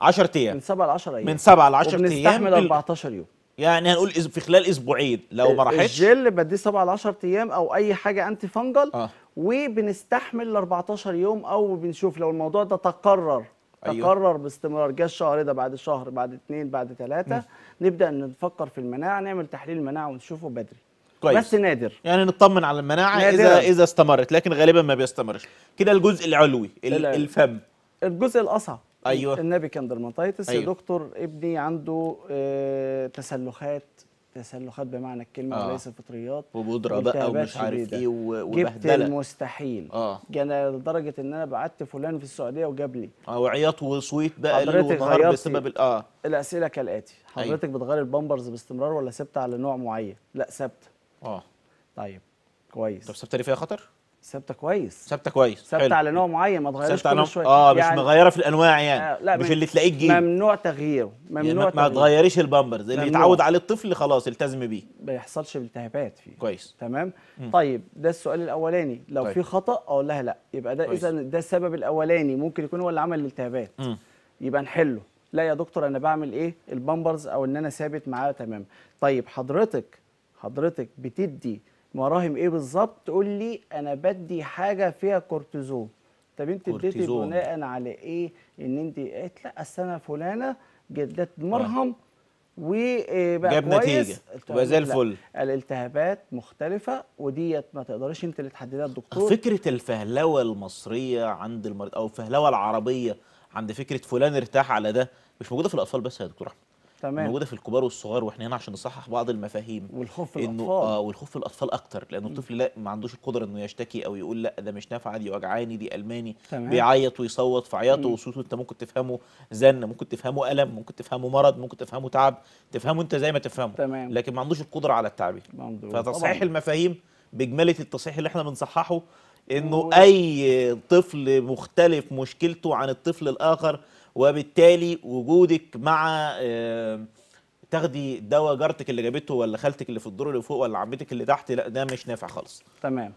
10 ايام، من 7 ل 10 ايام، من 7 ل 10 ايام، بنستحمل 14 يوم، يعني هنقول في خلال اسبوعين لو ما راحتش الجل بديه 7 ل 10 ايام او اي حاجه انتي فانجل. وبنستحمل ال 14 يوم او بنشوف لو الموضوع ده تكرر باستمرار، جه الشهر ده، بعد شهر، بعد 2، بعد 3، نبدا نفكر في المناعه، نعمل تحليل مناعه ونشوفه بدري. كويس. بس نادر، يعني نطمن على المناعه نادرة. اذا استمرت، لكن غالبا ما بيستمرش. كده الجزء العلوي الفم، الجزء الاصعب. ايوه النبي كان درماتايتس. أيوة. يا دكتور ابني عنده تسلخات بمعنى الكلمه وليس فطريات، وبودره بقى ومش عارف ايه وبهدله، جبت المستحيل. جانا لدرجه ان انا بعت فلان في السعوديه وجاب لي وعياط وصويت بقى ليل ونهار بسبب الاسئله كالاتي. حضرتك بتغير البامبرز باستمرار ولا ثابته على نوع معين؟ لا ثابته. طيب كويس. طب ثابته ليه فيها خطر؟ ثابته كويس. ثابته على نوع معين، ما تغيرش كل شويه. يعني مش مغيره في الانواع، يعني لا مش اللي تلاقيه جديد، ممنوع تغييره. يعني ما تغيريش البامبرز، اللي يتعود عليه الطفل خلاص التزم بيه، ما يحصلش التهابات فيه. كويس تمام. طيب ده السؤال الاولاني، لو في خطا اقول لها لا، يبقى ده اذا ده السبب الاولاني ممكن يكون هو اللي عمل الالتهابات، يبقى نحله. لا يا دكتور انا بعمل ايه؟ البامبرز، او ان انا ثابت معاه تمام. طيب حضرتك بتدي مراهم ايه بالظبط؟ تقول لي انا بدي حاجه فيها كورتيزون. طب انت اديتي بناء على ايه ان انت قالت لا السنه فلانه جددت مرهم وبقى جاب نتيجه تبقى زي الفل؟ الالتهابات مختلفه، وديت ما تقدريش انت اللي تحددها الدكتور. فكره الفهلوه المصريه عند المريض، او الفهلوه العربيه عند فكره فلان ارتاح على ده، مش موجوده في الاطفال بس يا دكتور احمد، موجوده في الكبار والصغار. واحنا هنا عشان نصحح بعض المفاهيم والخوف الاطفال، والخوف في الاطفال اكتر، لانه الطفل لا ما عندوش القدره انه يشتكي او يقول لا ده مش نافعه، دي وجعاني، دي الماني. تمام. بيعيط ويصوت، فعياطه وصوته انت ممكن تفهمه زن، ممكن تفهمه الم، ممكن تفهمه مرض، ممكن تفهمه تعب، تفهمه انت زي ما تفهمه. تمام. لكن ما عندوش القدره على التعبير. فتصحيح المفاهيم بجمله التصحيح اللي احنا بنصححه، انه اي طفل مختلف مشكلته عن الطفل الاخر، وبالتالي وجودك مع تاخدي دواء جارتك اللي جابته، ولا خالتك اللي في الدور اللي فوق، ولا عمتك اللي تحت، لا ده مش نافع خالص. تمام.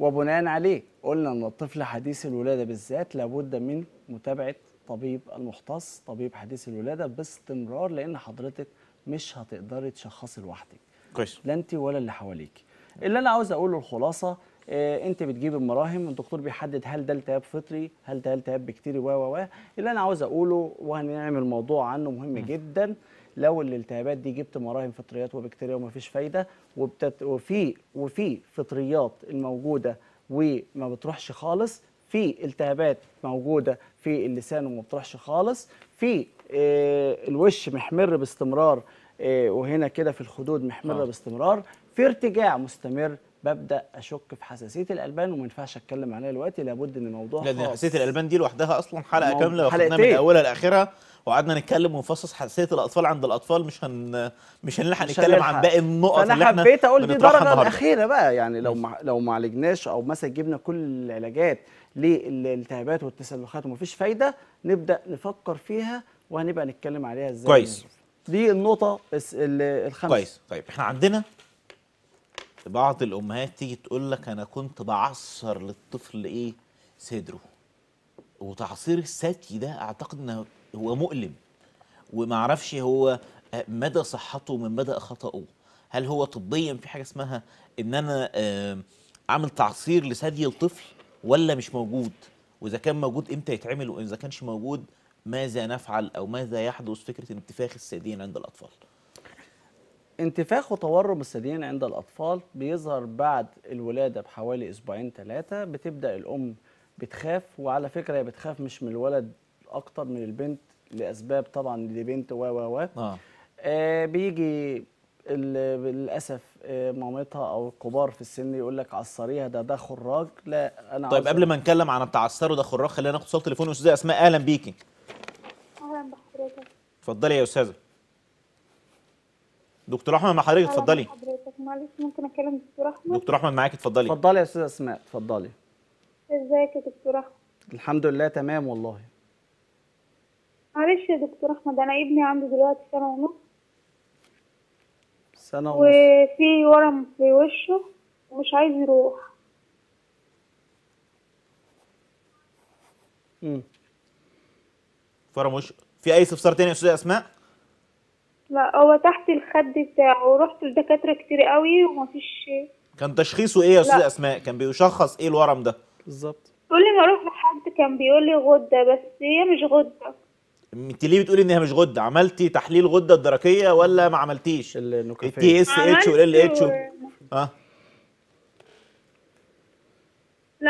وبناء عليه قلنا ان الطفل حديث الولاده بالذات لابد من متابعه طبيب المختص، طبيب حديث الولاده باستمرار، لان حضرتك مش هتقدري تشخصي لوحدك. كويس. لا انت ولا اللي حواليك. اللي انا عاوز اقوله الخلاصه، انت بتجيب المراهم، الدكتور بيحدد هل ده التهاب فطري، هل ده التهاب بكتيري، اللي انا عاوز اقوله وهنعمل موضوع عنه مهم جدا. لو الالتهابات دي جبت مراهم فطريات وبكتيريا ومفيش فايده، وفي فطريات الموجوده وما بتروحش خالص، في التهابات موجوده في اللسان وما بتروحش خالص، في الوش محمر باستمرار، وهنا كده في الخدود محمره باستمرار، في ارتجاع مستمر، ببدا اشك في حساسيه الالبان وما ينفعش اتكلم عليها دلوقتي، لابد ان الموضوع خاص. لان حساسيه الالبان دي لوحدها اصلا حلقه كامله واخدناها من اولها لاخرها، وقعدنا نتكلم ونفصص حساسيه الاطفال عند الاطفال، مش هنلحق نتكلم عن باقي النقط اللي احنا بنطرحها. انا حبيت اقول دي الدرجه الاخيره بقى، يعني لو ما عالجناش، او مثلا جبنا كل العلاجات للالتهابات والتسلخات ومفيش فايده، نبدا نفكر فيها وهنبقى نتكلم عليها ازاي. كويس. دي النقطه الخامسه. كويس. طيب احنا عندنا بعض الامهات تيجي تقول لك انا كنت بعصر للطفل صدره، وتعصير الثدي ده اعتقد انه هو مؤلم، وما اعرفش هو مدى صحته من مدى خطأه. هل هو طبيا في حاجه اسمها ان انا اعمل تعصير لثدي الطفل ولا مش موجود؟ واذا كان موجود امتى يتعمل، واذا كانش موجود ماذا نفعل، او ماذا يحدث؟ فكره انتفاخ الثديين عند الاطفال. انتفاخ وتورم الثديين عند الأطفال بيظهر بعد الولادة بحوالي أسبوعين 3، بتبدأ الأم بتخاف. وعلى فكرة هي بتخاف مش من الولد أكتر من البنت، لأسباب طبعا، دي بنت بيجي للأسف مامتها أو الكبار في السن يقول لك عصريها، ده خراج. لا أنا طيب قبل ما نتكلم عن بتعصره ده خراج، خلينا ناخد اتصال تليفوني. أستاذة أسماء، أهلا بيكي. أهلا بحضرتك. اتفضلي يا أستاذة. دكتور احمد مع حضرتك، اتفضلي. معلش ممكن اتكلم دكتور احمد؟ دكتور احمد معاكي، اتفضلي. اتفضلي يا استاذه اسماء، اتفضلي. ازيك يا دكتور احمد؟ الحمد لله تمام والله. معلش يا دكتور احمد، انا ابني عنده دلوقتي سنه ونص وفي ورم في وشه ومش عايز يروح. ورم وشه. في اي استفسار تاني يا استاذه اسماء؟ لا هو تحت الخد بتاعه، ورحت لدكاتره كتير قوي ومفيش. كان تشخيصه ايه يا استاذ اسماء؟ كان بيشخص ايه الورم ده بالظبط؟ كل ما اروح لحد كان بيقول لي غده، بس هي مش غده. انت ليه بتقولي انها مش غده؟ عملتي تحليل غده الدرقيه ولا ما عملتيش؟ التي اس اتش والال اتش لا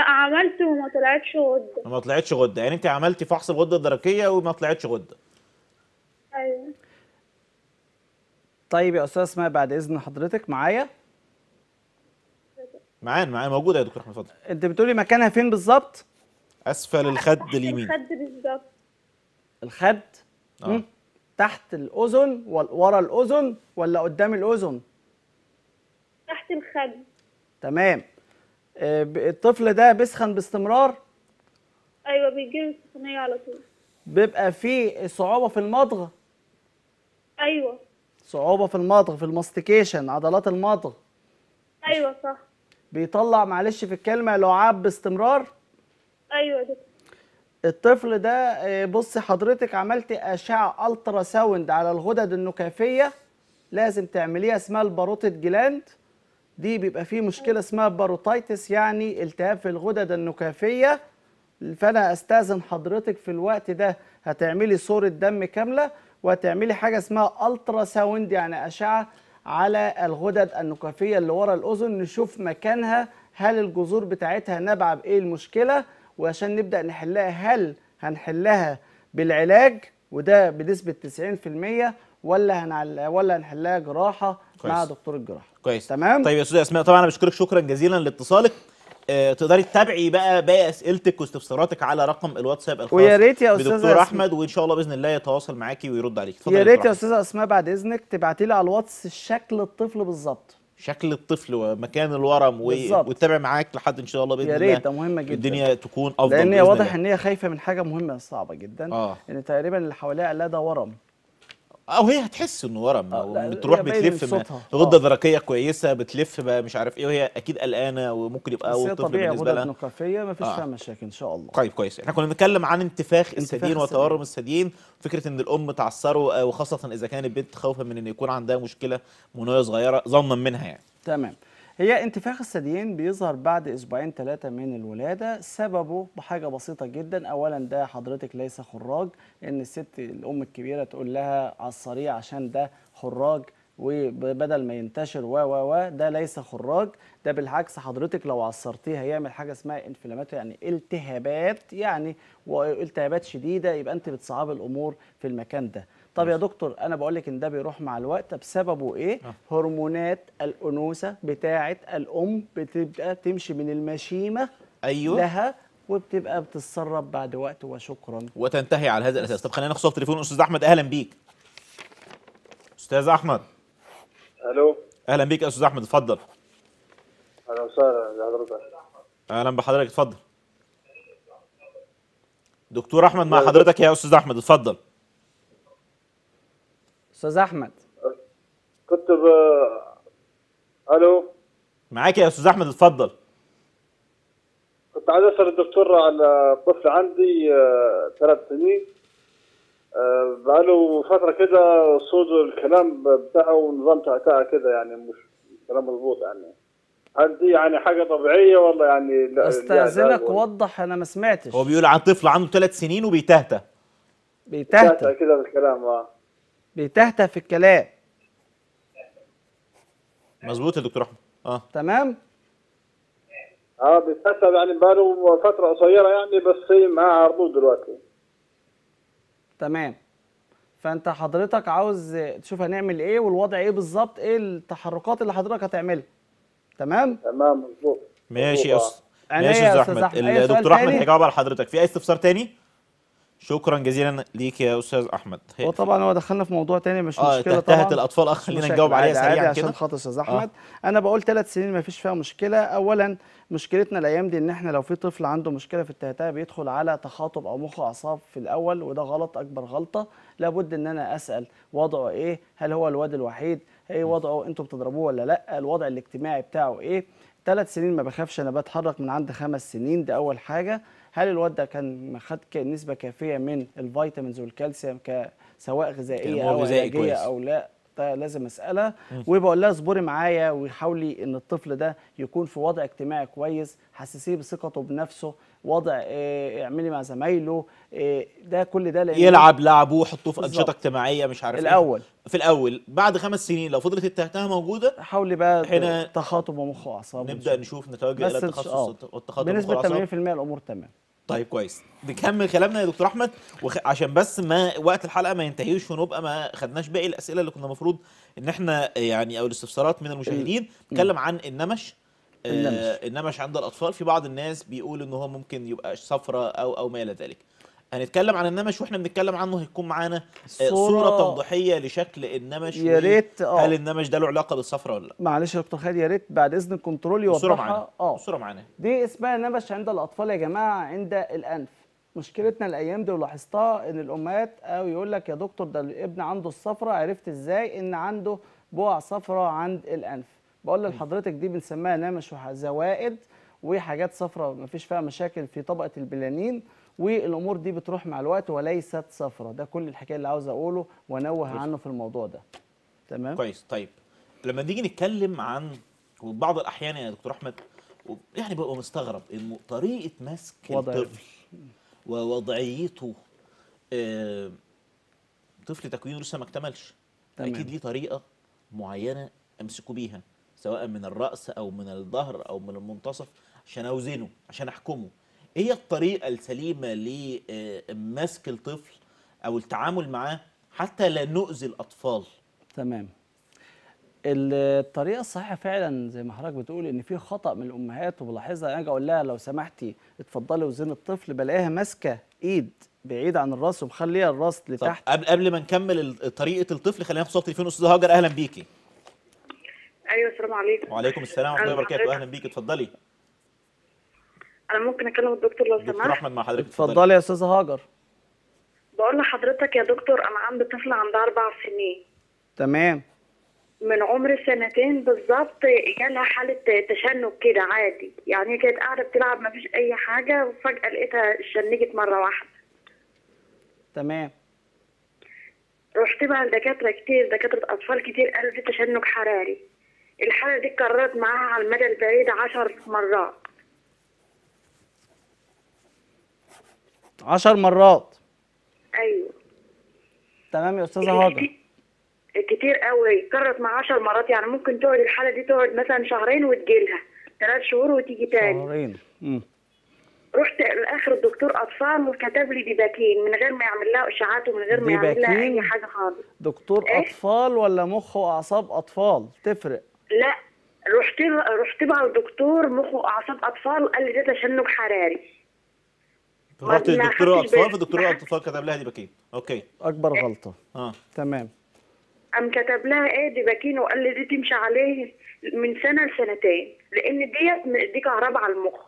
عملت وما طلعتش غده. ما طلعتش غده، يعني انت عملتي فحص الغده الدرقيه وما طلعتش غده. ايوه. طيب يا استاذه اسماء بعد اذن حضرتك معايا؟ معايا موجوده يا دكتور احمد اتفضل. انت بتقولي مكانها فين بالظبط؟ اسفل الخد اليمين. الخد بالظبط. الخد؟ تحت الاذن ورا الاذن ولا قدام الاذن؟ تحت الخد. تمام. الطفل ده بيسخن باستمرار؟ ايوه بيجيله سخونيه على طول. بيبقى فيه صعوبه في المضغ؟ ايوه. صعوبه في المضغ في الماستيكيشن عضلات المضغ؟ ايوه صح. بيطلع معلش في الكلمه لعاب باستمرار؟ ايوه ده. الطفل ده بصي حضرتك عملتي اشعه الترا ساوند على الغدد النكافيه لازم تعمليها اسمها الباروتيد جلاند دي بيبقى فيه مشكله اسمها باروتايتس يعني التهاب في الغدد النكافيه فانا استاذن حضرتك في الوقت ده هتعملي صوره دم كامله وهتعملي حاجه اسمها الترا ساوند يعني اشعه على الغدد النكافيه اللي ورا الاذن نشوف مكانها هل الجذور بتاعتها نابعه بايه المشكله وعشان نبدا نحلها هل هنحلها بالعلاج وده بنسبه 90% ولا هنحلها جراحه كويس. مع دكتور الجراحه كويس تمام طيب يا استاذه اسماء طبعا انا بشكرك شكرا جزيلا لاتصالك تقدري تتابعي بقى باقي اسئلتك واستفساراتك على رقم الواتساب الخاص ويا ريت يا استاذه دكتور احمد وان شاء الله باذن الله يتواصل معاكي ويرد عليكي اتفضلي يا ريت يا استاذه اسماء بعد اذنك تبعتي لي على الواتس شكل الطفل بالظبط شكل الطفل ومكان الورم وتتابع معاك لحد ان شاء الله باذن الله يا ريت ده مهم جدا الدنيا تكون افضل لان هي واضح ان هي خايفه من حاجه مهمه صعبه جدا ان تقريبا اللي حواليها قال لها ده ورم او هي هتحس انه ورم بتروح بتلف الغده الدرقيه كويسه بتلف بقى مش عارف ايه وهي اكيد قلقانه وممكن يبقى اول طفل بالنسبه لها نكافيه مفيش فيها مشاكل ان شاء الله طيب كويس احنا كنا بنتكلم عن انتفاخ الثديين وتورم الثديين فكره ان الام تعصره وخاصه اذا كانت البنت خوفا من ان يكون عندها مشكله من وهي صغيره ظنا منها يعني تمام هي انتفاخ الثديين بيظهر بعد اسبوعين 3 من الولاده سببه بحاجه بسيطه جدا اولا ده حضرتك ليس خراج ان الست الام الكبيره تقول لها على السريع عشان ده خراج وبدل ما ينتشر و ده ليس خراج ده بالعكس حضرتك لو عصرتيه هيعمل حاجه اسمها انفلاماتو يعني التهابات يعني والتهابات شديده يبقى انت بتصعبي الامور في المكان ده طب يا دكتور انا بقول لك ان ده بيروح مع الوقت بسببه ايه؟ هرمونات الانوثه بتاعه الام بتبقى تمشي من المشيمه ايوه لها وبتبقى بتتسرب بعد وقت وشكرا وتنتهي على هذا الاساس طب خلينا ناخد صوت تليفون استاذ احمد اهلا بيك استاذ احمد الو اهلا بيك يا استاذ احمد اتفضل اهلا وسهلا بحضرتك اهلا بحضرتك اتفضل دكتور احمد مع حضرتك يا استاذ احمد اتفضل استاذ احمد كنت الو معاك يا استاذ احمد اتفضل كنت عايز اسال الدكتور على طفل عندي 3 سنين بقاله فتره كده صوته الكلام بتاعه ونظام تعتاع كده يعني مش كلام مظبوط يعني هل دي يعني حاجه طبيعيه ولا يعني لا استاذنك وضح انا ما سمعتش هو بيقول عن طفل عنده 3 سنين وبيتهته بيتهته كده بالكلام بيتهته في الكلام مظبوط يا دكتور احمد تمام بيتهته يعني بقاله فتره قصيره يعني بس معاه عرضه دلوقتي تمام فانت حضرتك عاوز تشوف هنعمل ايه والوضع ايه بالظبط ايه التحركات اللي حضرتك هتعملها تمام مظبوط ماشي يا استاذ ماشي يا استاذ احمد الدكتور احمد هيجاوب على حضرتك في اي استفسار تاني شكرا جزيلا ليك يا استاذ احمد وطبعا هو دخلنا في موضوع تاني مش مشكله طبعا تهت الاطفال خلينا نجاوب عليها سريعا كده عشان خاطر استاذ احمد انا بقول 3 سنين ما فيش فيها مشكله اولا مشكلتنا الايام دي ان احنا لو في طفل عنده مشكله في التهتها بيدخل على تخاطب او مخ اعصاب في الاول وده غلط اكبر غلطه لابد ان انا اسال وضعه ايه هل هو الواد الوحيد ايه وضعه انتوا بتضربوه ولا لا الوضع الاجتماعي بتاعه ايه 3 سنين ما بخافش انا بتحرك من عند 5 سنين ده اول حاجه هل الواد ده كان خد نسبه كافيه من الفيتامينز والكالسيوم سواء غذائيه او علاجيه او لا لازم اسالها وبقول لها اصبري معايا، وحاولي ان الطفل ده يكون في وضع اجتماعي كويس، حسسيه بثقته بنفسه، وضع اعملي مع زمايله، ده كل ده يلعب لعبه، حطوه في انشطه اجتماعيه، مش عارف الاول في الاول. بعد 5 سنين لو فضلت التهتها موجوده حاولي بقى هنا تخاطب ومخ واعصاب، نبدا نشوف نتوجه الى تخصص التخاطب بنسبه 80% الامور تمام. طيب كويس، نكمل كلامنا يا دكتور احمد عشان بس ما وقت الحلقه ما ينتهيش ونبقى ما خدناش باقي الاسئله اللي كنا المفروض ان احنا يعني او الاستفسارات من المشاهدين. نتكلم عن النمش. النمش عند الاطفال في بعض الناس بيقول ان هو ممكن يبقى صفراء او ما الى ذلك. هنتكلم عن النمش، واحنا بنتكلم عنه هيكون معانا صوره توضيحيه لشكل النمش، يا ريت هل النمش ده له علاقه بالصفراء ولا لا؟ معلش يا دكتور خالد يا ريت بعد اذن الكنترول يوضحها. الصوره معانا دي اسمها نمش عند الاطفال يا جماعه عند الانف. مشكلتنا الايام دي ولاحظتها ان الامهات او يقول لك يا دكتور ده الابن عنده الصفراء، عرفت ازاي ان عنده بقع صفراء عند الانف؟ بقول لحضرتك دي بنسميها نمش وزوائد وحاجات صفراء مفيش فيها مشاكل في طبقه البلانين، والامور دي بتروح مع الوقت وليست صفراء. ده كل الحكايه اللي عاوز اقوله وانوه عنه في الموضوع ده. تمام كويس. طيب لما نيجي نتكلم عن بعض الاحيان يا دكتور احمد يعني ببقى مستغرب ان طريقه مسك الطفل ووضعيته، طفل تكوينه لسه ما اكتملش، اكيد ليه طريقه معينه امسكه بيها سواء من الراس او من الظهر او من المنتصف عشان اوزنه عشان احكمه. ايه هي الطريقه السليمه لمسك الطفل او التعامل معاه حتى لا نؤذي الاطفال؟ تمام. الطريقه الصحيحه فعلا زي ما حضرتك بتقول ان في خطا من الامهات وبلاحظها، اجي اقول لها لو سمحتي اتفضلي وزني الطفل، بلاقيها ماسكه ايد بعيد عن الراس ومخليه الراس لتحت. قبل ما نكمل طريقه الطفل خلينا ناخد صوت تليفون. استاذه هاجر اهلا بيكي. ايوه السلام عليكم. وعليكم السلام ورحمه الله وبركاته، اهلا بيكي اتفضلي. أنا ممكن أكلم الدكتور لو سمحت؟ دكتور أحمد مع حضرتك اتفضلي يا أستاذة هاجر. بقول لحضرتك يا دكتور أنا عندي طفلة عندها 4 سنين. تمام. من عمر 2 سنتين بالظبط جالها حالة تشنج كده عادي، يعني هي كانت قاعدة بتلعب مفيش أي حاجة وفجأة لقيتها اتشنجت مرة واحدة. تمام. رحت بقى لدكاترة كتير، دكاترة أطفال كتير، قالوا دي تشنج حراري. الحالة دي اتكررت معاها على المدى البعيد 10 مرات. 10 مرات. ايوه تمام يا استاذه هاجر. كتير قوي، اتكررت مع 10 مرات، يعني ممكن تقعد الحاله دي تقعد مثلا 2 شهر وتجيلها 3 شهور وتيجي تاني 2 شهر. رحت لاخر دكتور اطفال وكتب لي دباكين من غير ما يعمل لها اشعاعات ومن غير ما يعمل لها اي حاجه خالص. دكتور اطفال ولا مخ واعصاب اطفال تفرق؟ لا رحت بقى لدكتور مخ واعصاب اطفال قال لي ده تشنج حراري. رحت لدكتور اطفال فدكتور الاطفال كتب لها دباكين. اوكي اكبر غلطه. تمام. قام كتب لها ايه دباكين وقال لي دي تمشي عليه من 1 ل 2 سنين لان دي كهرباء على المخ.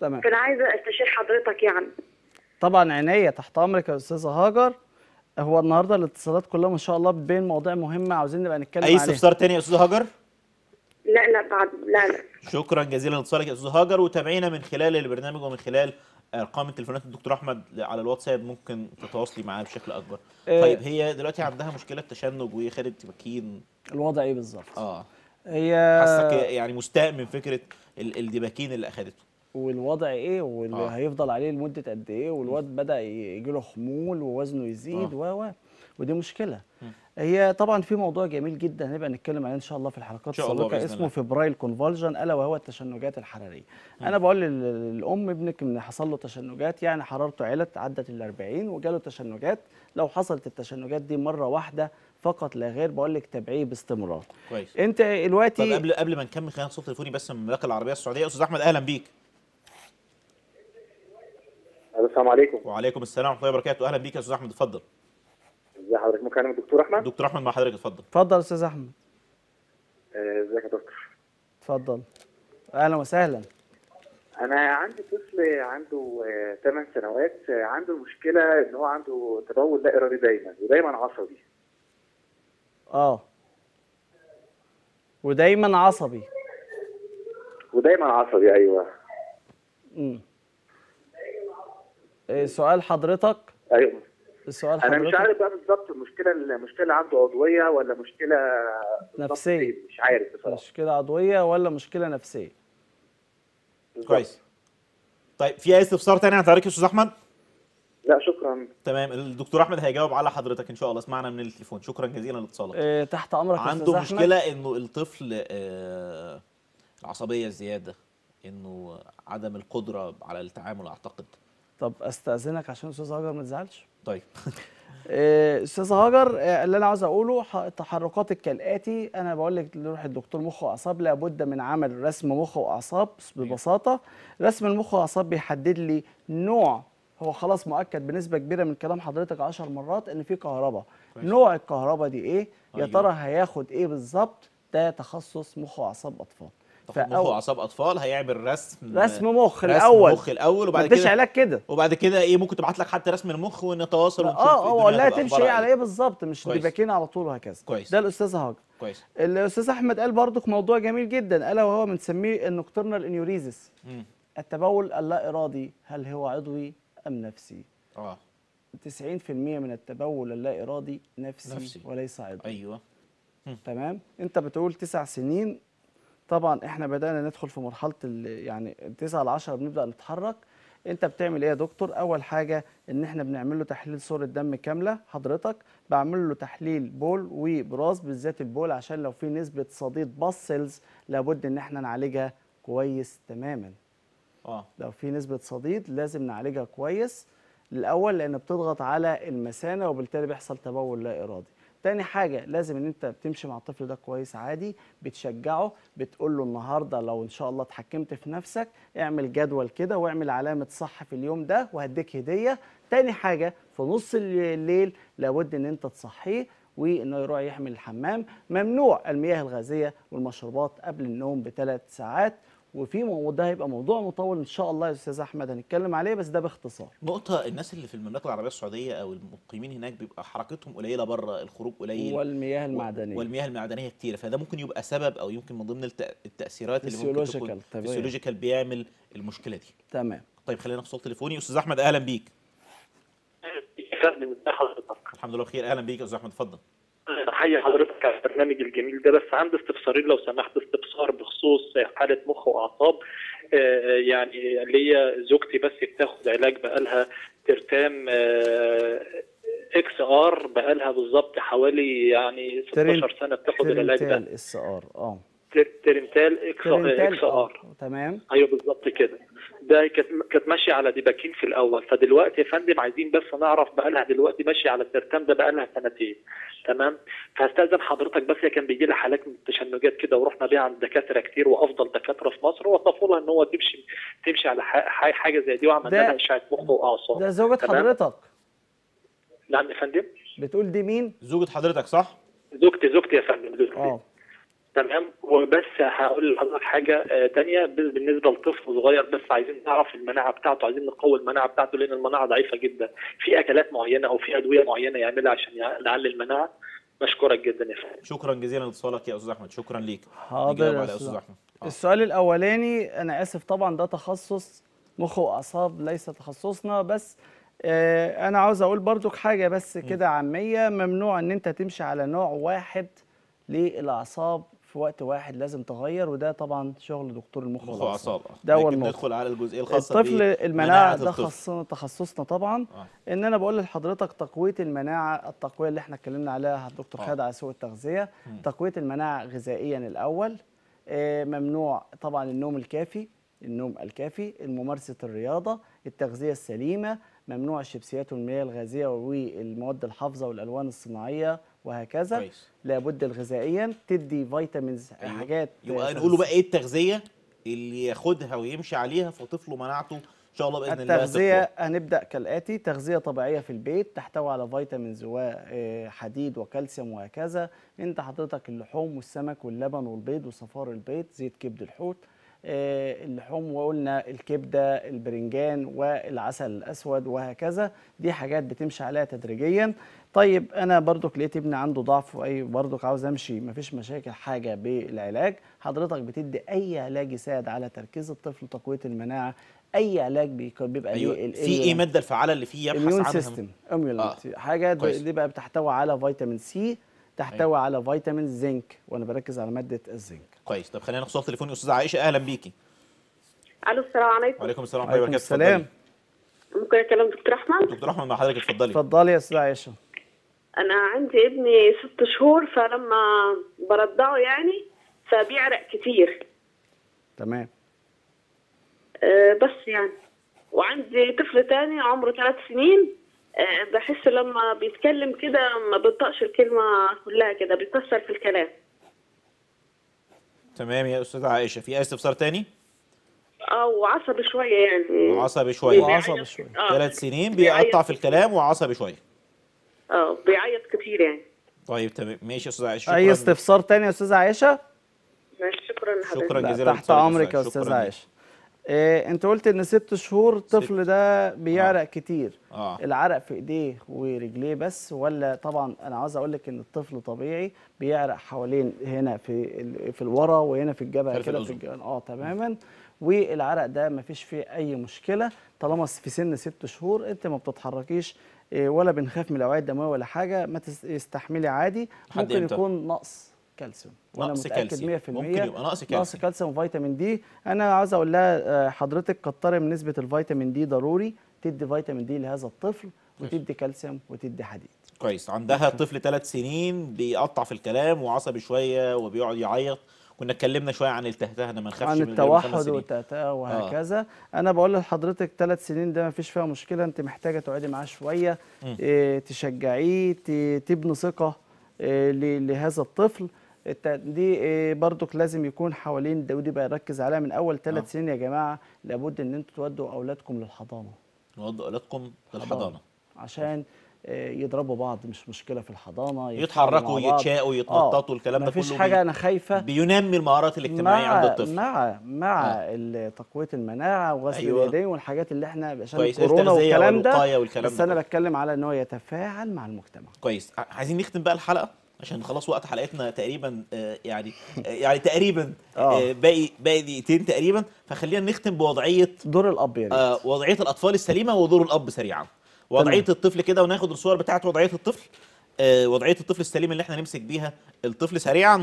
تمام. فانا عايزه استشير حضرتك يعني. طبعا عينيا تحت امرك يا استاذه هاجر. هو النهارده الاتصالات كلها ما شاء الله بين مواضيع مهمه عاوزين نبقى نتكلم عليها. اي استفسار تاني يا استاذه هاجر؟ لا بعد لا. شكرا جزيلا لاتصالك يا استاذ هاجر، وتابعينا من خلال البرنامج ومن خلال ارقام التليفونات الدكتور احمد على الواتساب ممكن تتواصلي معاه بشكل اكبر. طيب هي دلوقتي عندها مشكله تشنج وهي خدت دباكين، الوضع ايه بالظبط؟ هي حاسه يعني مستاء من فكره الدباكين اللي اخدته، والوضع ايه واللي هيفضل عليه لمده قد ايه، والواد بدا يجي له خمول ووزنه يزيد ودي مشكله. هي طبعا في موضوع جميل جدا هنبقى نتكلم عليه ان شاء الله في الحلقات السابقه اسمه فبرايل كونفولجن، الا وهو التشنجات الحراريه. انا بقول للام ابنك ان حصل له تشنجات، يعني حرارته علت عدت ال 40 وجاله تشنجات. لو حصلت التشنجات دي مره واحده فقط لا غير، بقول لك تابعيه باستمرار. كويس. انت دلوقتي طب قبل ما نكمل خلينا صوت تليفوني بس من المملكه العربيه السعوديه. استاذ احمد اهلا بيك. السلام عليكم. وعليكم السلام ورحمه الله وبركاته، اهلا بيك يا استاذ احمد اتفضل. ازي حضرتك ممكن اكلم الدكتور احمد؟ دكتور احمد مع حضرتك اتفضل. اتفضل استاذ احمد. ازيك يا دكتور؟ اتفضل. اهلا وسهلا. انا عندي طفل عنده 8 سنوات عنده مشكله ان هو عنده تبول لا ارادي دايما ودايما عصبي. ودايما عصبي ايوه. سؤال حضرتك؟ ايوه السؤال حضرتك؟ انا مش عارف بقى بالظبط المشكله عنده عضويه ولا مشكله نفسيه، مش عارف بصراحه. مشكله عضويه ولا مشكله نفسيه؟ كويس. طيب في اي استفسار تاني عن طريق استاذ احمد؟ لا شكرا. تمام، الدكتور احمد هيجاوب على حضرتك ان شاء الله. اسمعنا من التليفون. شكرا جزيلا لاتصالك. تحت امرك يا استاذ احمد. عنده مشكله انه الطفل العصبيه الزياده، انه عدم القدره على التعامل اعتقد. طب استاذنك عشان استاذ هاجر ما تزعلش. طيب. استاذ هاجر اللي انا عاوز اقوله تحركاتك كالاتي. انا بقول لك نروح للدكتور مخ واعصاب، لابد من عمل رسم مخ واعصاب ببساطه. رسم المخ واعصاب بيحدد لي نوع، هو خلاص مؤكد بنسبه كبيره من كلام حضرتك 10 مرات ان في كهرباء. نوع الكهرباء دي ايه؟ يا ترى هياخد ايه بالظبط؟ ده تخصص مخ واعصاب اطفال. مخ واعصاب اطفال هيعمل رسم مخ الاول وبعد كده مفيش علاج كده، وبعد كده ايه ممكن تبعت لك حتى رسم المخ ونتواصل ونشوف اقول لها تمشي ايه على ايه بالظبط، مش دباكين على طول وهكذا. ده الاستاذ هاجر. كويس. الاستاذ احمد قال برضك موضوع جميل جدا، الا وهو بنسميه النكتورنال انيوريزس، التبول اللا ارادي، هل هو عضوي ام نفسي؟ 90% من التبول اللا ارادي نفسي وليس عضوي. ايوه تمام. انت بتقول 9 سنين، طبعا احنا بدانا ندخل في مرحله يعني 9 ل 10 بنبدا نتحرك. انت بتعمل ايه يا دكتور؟ اول حاجه ان احنا بنعمل له تحليل صوره دم كامله، حضرتك بعمل له تحليل بول وبراز، بالذات البول عشان لو في نسبه صديد باسلز لابد ان احنا نعالجها كويس تماما. لو في نسبه صديد لازم نعالجها كويس الاول، لان بتضغط على المثانه وبالتالي بيحصل تبول لا ارادي. تاني حاجة لازم ان انت بتمشي مع الطفل ده كويس عادي، بتشجعه، بتقول له النهارده لو ان شاء الله اتحكمت في نفسك اعمل جدول كده واعمل علامة صح في اليوم ده وهديك هدية. تاني حاجة في نص الليل لابد ان انت تصحيه وانه يروح يحمل الحمام، ممنوع المياه الغازية والمشروبات قبل النوم ب3 ساعات. وده هيبقى موضوع مطول ان شاء الله يا استاذ احمد هنتكلم عليه، بس ده باختصار. نقطة، الناس اللي في المملكة العربية السعودية او المقيمين هناك بيبقى حركتهم قليلة بره، الخروج قليل، والمياه المعدنية كتيرة، فده ممكن يبقى سبب او يمكن من ضمن التأثيرات اللي ممكن تكون فيسيولوجيكال بيعمل المشكلة دي. تمام. طيب خلينا في صوت تليفوني. استاذ احمد اهلا بيك. الحمد لله بخير. اهلا بيك يا استاذ احمد، اتفضل. حيا حضرتك على البرنامج الجميل ده، بس عندي استفسارين لو سمحت. استفسار بخصوص حالة مخ وأعصاب، يعني اللي هي زوجتي بس بتاخد علاج بقالها ترتام اكس ار، بقالها بالظبط حوالي يعني 16 سنة بتاخد العلاج ده. ترتام اس ار ترنتال اكس ار. تمام. ايوه بالظبط كده. ده كانت ماشيه على دباكين في الاول، فدلوقتي يا فندم عايزين بس نعرف بقى لها دلوقتي ماشيه على الترتام ده بقى لها 2 سنين. تمام. فهستاذن حضرتك بس، هي كان بيجي لها حالات من التشنجات كده ورحنا بيها عند دكاتره كتير وافضل دكاتره في مصر، وصفوا لها ان هو تمشي على حاجه زي دي، وعملنا لها اشعه مخ واعصاب. ده زوجة حضرتك؟ نعم يا فندم. بتقول دي مين؟ زوجة حضرتك صح؟ زوجتي يا فندم. تمام. وبس هقول لحضرتك حاجه ثانيه بالنسبه لطفل صغير، بس عايزين نعرف المناعه بتاعته، عايزين نقوي المناعه بتاعته لان المناعه ضعيفه جدا. في اكلات معينه او في ادويه معينه يعملها عشان يعلي المناعه؟ بشكرك جدا يا فندم. شكرا جزيلا لاتصالك يا استاذ احمد. شكرا ليك. حاضر يا استاذ احمد. السؤال الاولاني انا اسف طبعا، ده تخصص مخ واعصاب ليس تخصصنا، بس انا عاوز اقول برضك حاجه بس كده عاميه، ممنوع ان انت تمشي على نوع واحد للاعصاب في وقت واحد، لازم تغير، وده طبعا شغل دكتور المخ والاعصاب. ده اول نقطه. ندخل على الجزئيه الخاصه بالطفل، المناعه ده تخصصنا طبعا. ان انا بقول لحضرتك تقويه المناعه، التقويه اللي احنا اتكلمنا عليها الدكتور خالد على سوء التغذيه، تقويه المناعه غذائيا الاول، ممنوع طبعا النوم الكافي، ممارسه الرياضه، التغذيه السليمه، ممنوع الشيبسيات والمياه الغازيه والمواد الحافظه والالوان الصناعيه وهكذا. لابد الغذائيا تدي فيتامينز، حاجات. يبقى نقول له بقى ايه التغذيه اللي ياخدها ويمشي عليها فطفله مناعته ان شاء الله باذن الله. التغذيه هنبدا كالاتي: تغذيه طبيعيه في البيت تحتوي على فيتامينز وحديد وكالسيوم وهكذا. انت حضرتك اللحوم والسمك واللبن والبيض وصفار البيض، زيت كبد الحوت، اللحوم، وقلنا الكبدة، البرنجان والعسل الأسود وهكذا. دي حاجات بتمشي عليها تدريجيا. طيب أنا برضك لقيت ابني عنده ضعف وأي برضك عاوز أمشي، مفيش مشاكل حاجة بالعلاج، حضرتك بتدي أي علاج يساعد على تركيز الطفل وتقوية المناعة، أي علاج بيبقى أيوة. ليه في إيه مادة الفعالة اللي فيه يبحث عنها؟ سيستم حاجة دي بقى بتحتوي على فيتامين سي، تحتوي أيوة. على فيتامين زنك، وأنا بركز على مادة الزنك. كويس. طب خلينا ناخد تليفوني أستاذة عائشة. أهلا بيكي. ألو، السلام عليكم. وعليكم السلام ورحمة الله وبركاته. السلام. ممكن أكلم دكتور أحمد؟ دكتور أحمد مع حضرتك، اتفضلي. اتفضلي يا أستاذة عائشة. أنا عندي ابني 6 شهور، فلما برضعه يعني فبيعرق كتير. تمام. بس يعني وعندي طفل تاني عمره 3 سنين، بحس لما بيتكلم كده ما بينطقش الكلمه كلها كده، بيتكسر في الكلام. تمام يا استاذه عائشه. في اي استفسار تاني؟ وعصبي شويه يعني. وعصبي شويه 3 سنين، بيقطع في الكلام وعصبي شويه. بيعيط كتير يعني. طيب تمام، ماشي يا استاذه عائشه. اي استفسار تاني يا استاذه عائشه؟ ماشي، شكرا لحضرتك. شكرا جزيلا، تحت امرك يا استاذه عائشه. انت قلت ان 6 شهور الطفل ده بيعرق كتير. العرق في ايديه ورجليه بس، ولا طبعا انا عاوز اقول لك ان الطفل طبيعي بيعرق حوالين هنا في الورا وهنا في الجبهه كده في الجبهه. تماما. والعرق ده ما فيش فيه اي مشكله طالما في سن 6 شهور. انت ما بتتحركيش ولا بنخاف من الاوعيه الدمويه ولا حاجه، ما تستحملي عادي. ممكن يكون نقص كالسيوم، وانا متاكد 100% ممكن يبقى نقص كالسيوم، وفيتامين دي. انا عاوز اقول لها حضرتك كتري من نسبه الفيتامين دي، ضروري تدي فيتامين دي لهذا الطفل، وتدي كالسيوم وتدي حديد. كويس. عندها طفل 3 سنين بيقطع في الكلام وعصبي شويه وبيقعد يعيط. كنا اتكلمنا شويه عن التهتهنه، ما نخافش من التوحد والتهتهه وهكذا. انا بقول لحضرتك 3 سنين ده ما فيش فيها مشكله، انت محتاجه تقعدي معاه شويه، تشجعيه، تبني ثقه لهذا الطفل. دي برضك لازم يكون حوالين، ودي بقى ركز عليها من اول 3 سنين يا جماعه، لابد ان انتوا تودوا اولادكم للحضانه. نودوا اولادكم للحضانه عشان يضربوا بعض، مش مشكله في الحضانه، يتحركوا يتشاقوا يتنططوا، الكلام ده كله مفيش حاجه. انا خايفه بينمي المهارات الاجتماعيه عند الطفل مع تقويه المناعه وغسل اليدين والحاجات اللي احنا عشان الكورونا والكلام ده. بس انا بتكلم على ان هو يتفاعل مع المجتمع. كويس. عايزين نختم بقى الحلقه عشان خلاص وقت حلقتنا تقريبا، يعني تقريبا باقي دقيقتين تقريبا، فخلينا نختم بوضعيه دور الاب، يعني وضعيه الاطفال السليمه ودور الاب سريعا. وضعيه الطفل كده، وناخد الصور بتاعت وضعيه الطفل، وضعيه الطفل السليم اللي احنا نمسك بيها الطفل سريعا.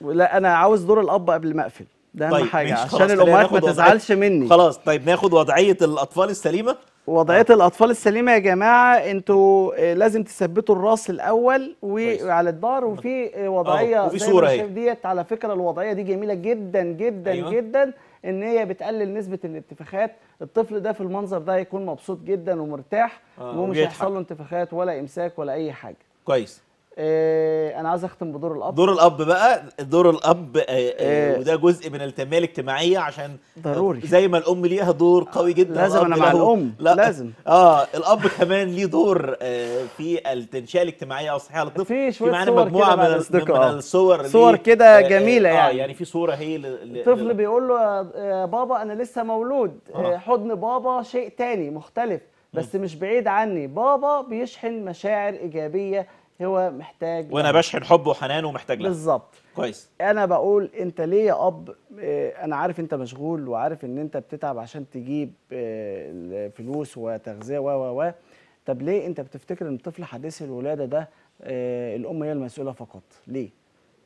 لا انا عاوز دور الاب قبل ما اقفل، ده اهم حاجه عشان الامهات ما تزعلش مني. خلاص. طيب ناخد وضعيه الاطفال السليمه. وضعية الأطفال السليمة يا جماعة، أنتوا لازم تثبتوا الراس الأول وعلى الظهر، وفي وضعية وفي صورة اهي ديت. على فكرة الوضعية دي جميلة جدا جدا جدا، إن هي بتقلل نسبة الانتفاخات. الطفل ده في المنظر ده هيكون مبسوط جدا ومرتاح، ومش هيحصل له انتفاخات ولا إمساك ولا أي حاجة. كويس. أنا عايز أختم بدور الأب. دور الأب بقى، دور الأب وده جزء من التنمية الاجتماعية، عشان ضروري زي ما الأم ليها دور قوي جدا. لازم أنا مع الأم، لازم الأب كمان ليه دور في التنشئة الاجتماعية أو الصحية للطفل. في معانا مجموعة من الصور، صور كده جميلة يعني في صورة هي الطفل بيقول له يا بابا أنا لسه مولود، حضن بابا شيء تاني مختلف بس مش بعيد عني. بابا بيشحن مشاعر إيجابية هو محتاج، وانا بشحن حب وحنان ومحتاج لها. بالظبط. كويس. انا بقول انت ليه يا اب، انا عارف انت مشغول وعارف ان انت بتتعب عشان تجيب فلوس وتغذيه و طب ليه انت بتفتكر ان الطفل حديث الولاده ده الام هي المسؤوله فقط؟ ليه؟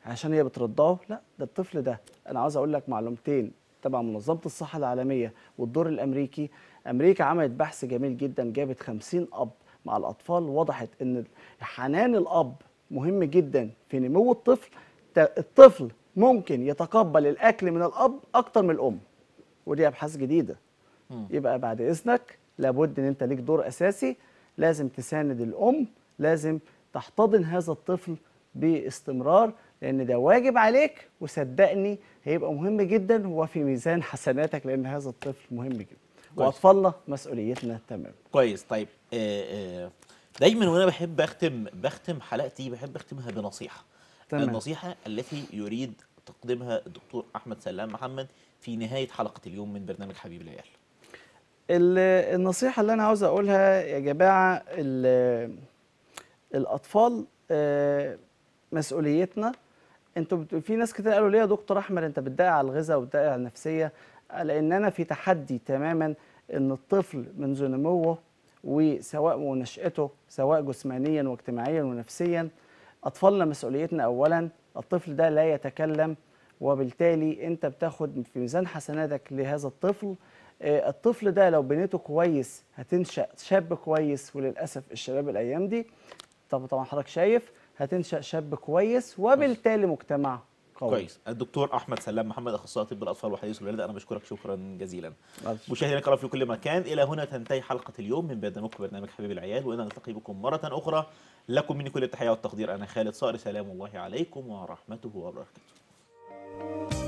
عشان هي بترضعه؟ لا، ده الطفل ده انا عاوز اقول لك معلومتين تبع منظمه الصحه العالميه والدور الامريكي. امريكا عملت بحث جميل جدا، جابت 50 اب مع الأطفال، وضحت إن حنان الأب مهم جدا في نمو الطفل. الطفل ممكن يتقبل الأكل من الأب أكتر من الأم، ودي أبحاث جديدة. يبقى بعد إذنك لابد إن أنت ليك دور أساسي، لازم تساند الأم، لازم تحتضن هذا الطفل باستمرار، لأن ده واجب عليك، وصدقني هيبقى مهم جدا وفي ميزان حسناتك، لأن هذا الطفل مهم جدا. وأطفالنا مسؤوليتنا. تمام. كويس. طيب دايما وانا بحب اختم حلقتي، بحب اختمها بنصيحه. النصيحه التي يريد تقديمها الدكتور أحمد سلام محمد في نهاية حلقة اليوم من برنامج حبيب العيال. النصيحة اللي أنا عاوز أقولها يا جماعة، الأطفال مسؤوليتنا. انتوا في ناس كتير قالوا ليه يا دكتور أحمد أنت بتدقق على الغذاء وبتدقق على النفسية؟ لأن أنا في تحدي تماما إن الطفل منذ نموه وسواء ونشأته سواء جسمانيا واجتماعيا ونفسيا، أطفالنا مسؤوليتنا أولا. الطفل ده لا يتكلم، وبالتالي أنت بتاخد في ميزان حسناتك لهذا الطفل. الطفل ده لو بنيته كويس هتنشأ شاب كويس، وللأسف الشباب الأيام دي طبعا حضرتك شايف هتنشأ شاب كويس وبالتالي مجتمع قوي. كويس. الدكتور أحمد سلام محمد أخصائي طب الأطفال وحديث الولادة، أنا بشكرك شكرا جزيلا. مشاهدينا الكرام في كل مكان، إلى هنا تنتهي حلقة اليوم من برنامج حبيب العيال، وأنا نلتقي بكم مرة أخرى. لكم مني كل التحية والتقدير، أنا خالد صاري، سلام الله عليكم ورحمته وبركاته.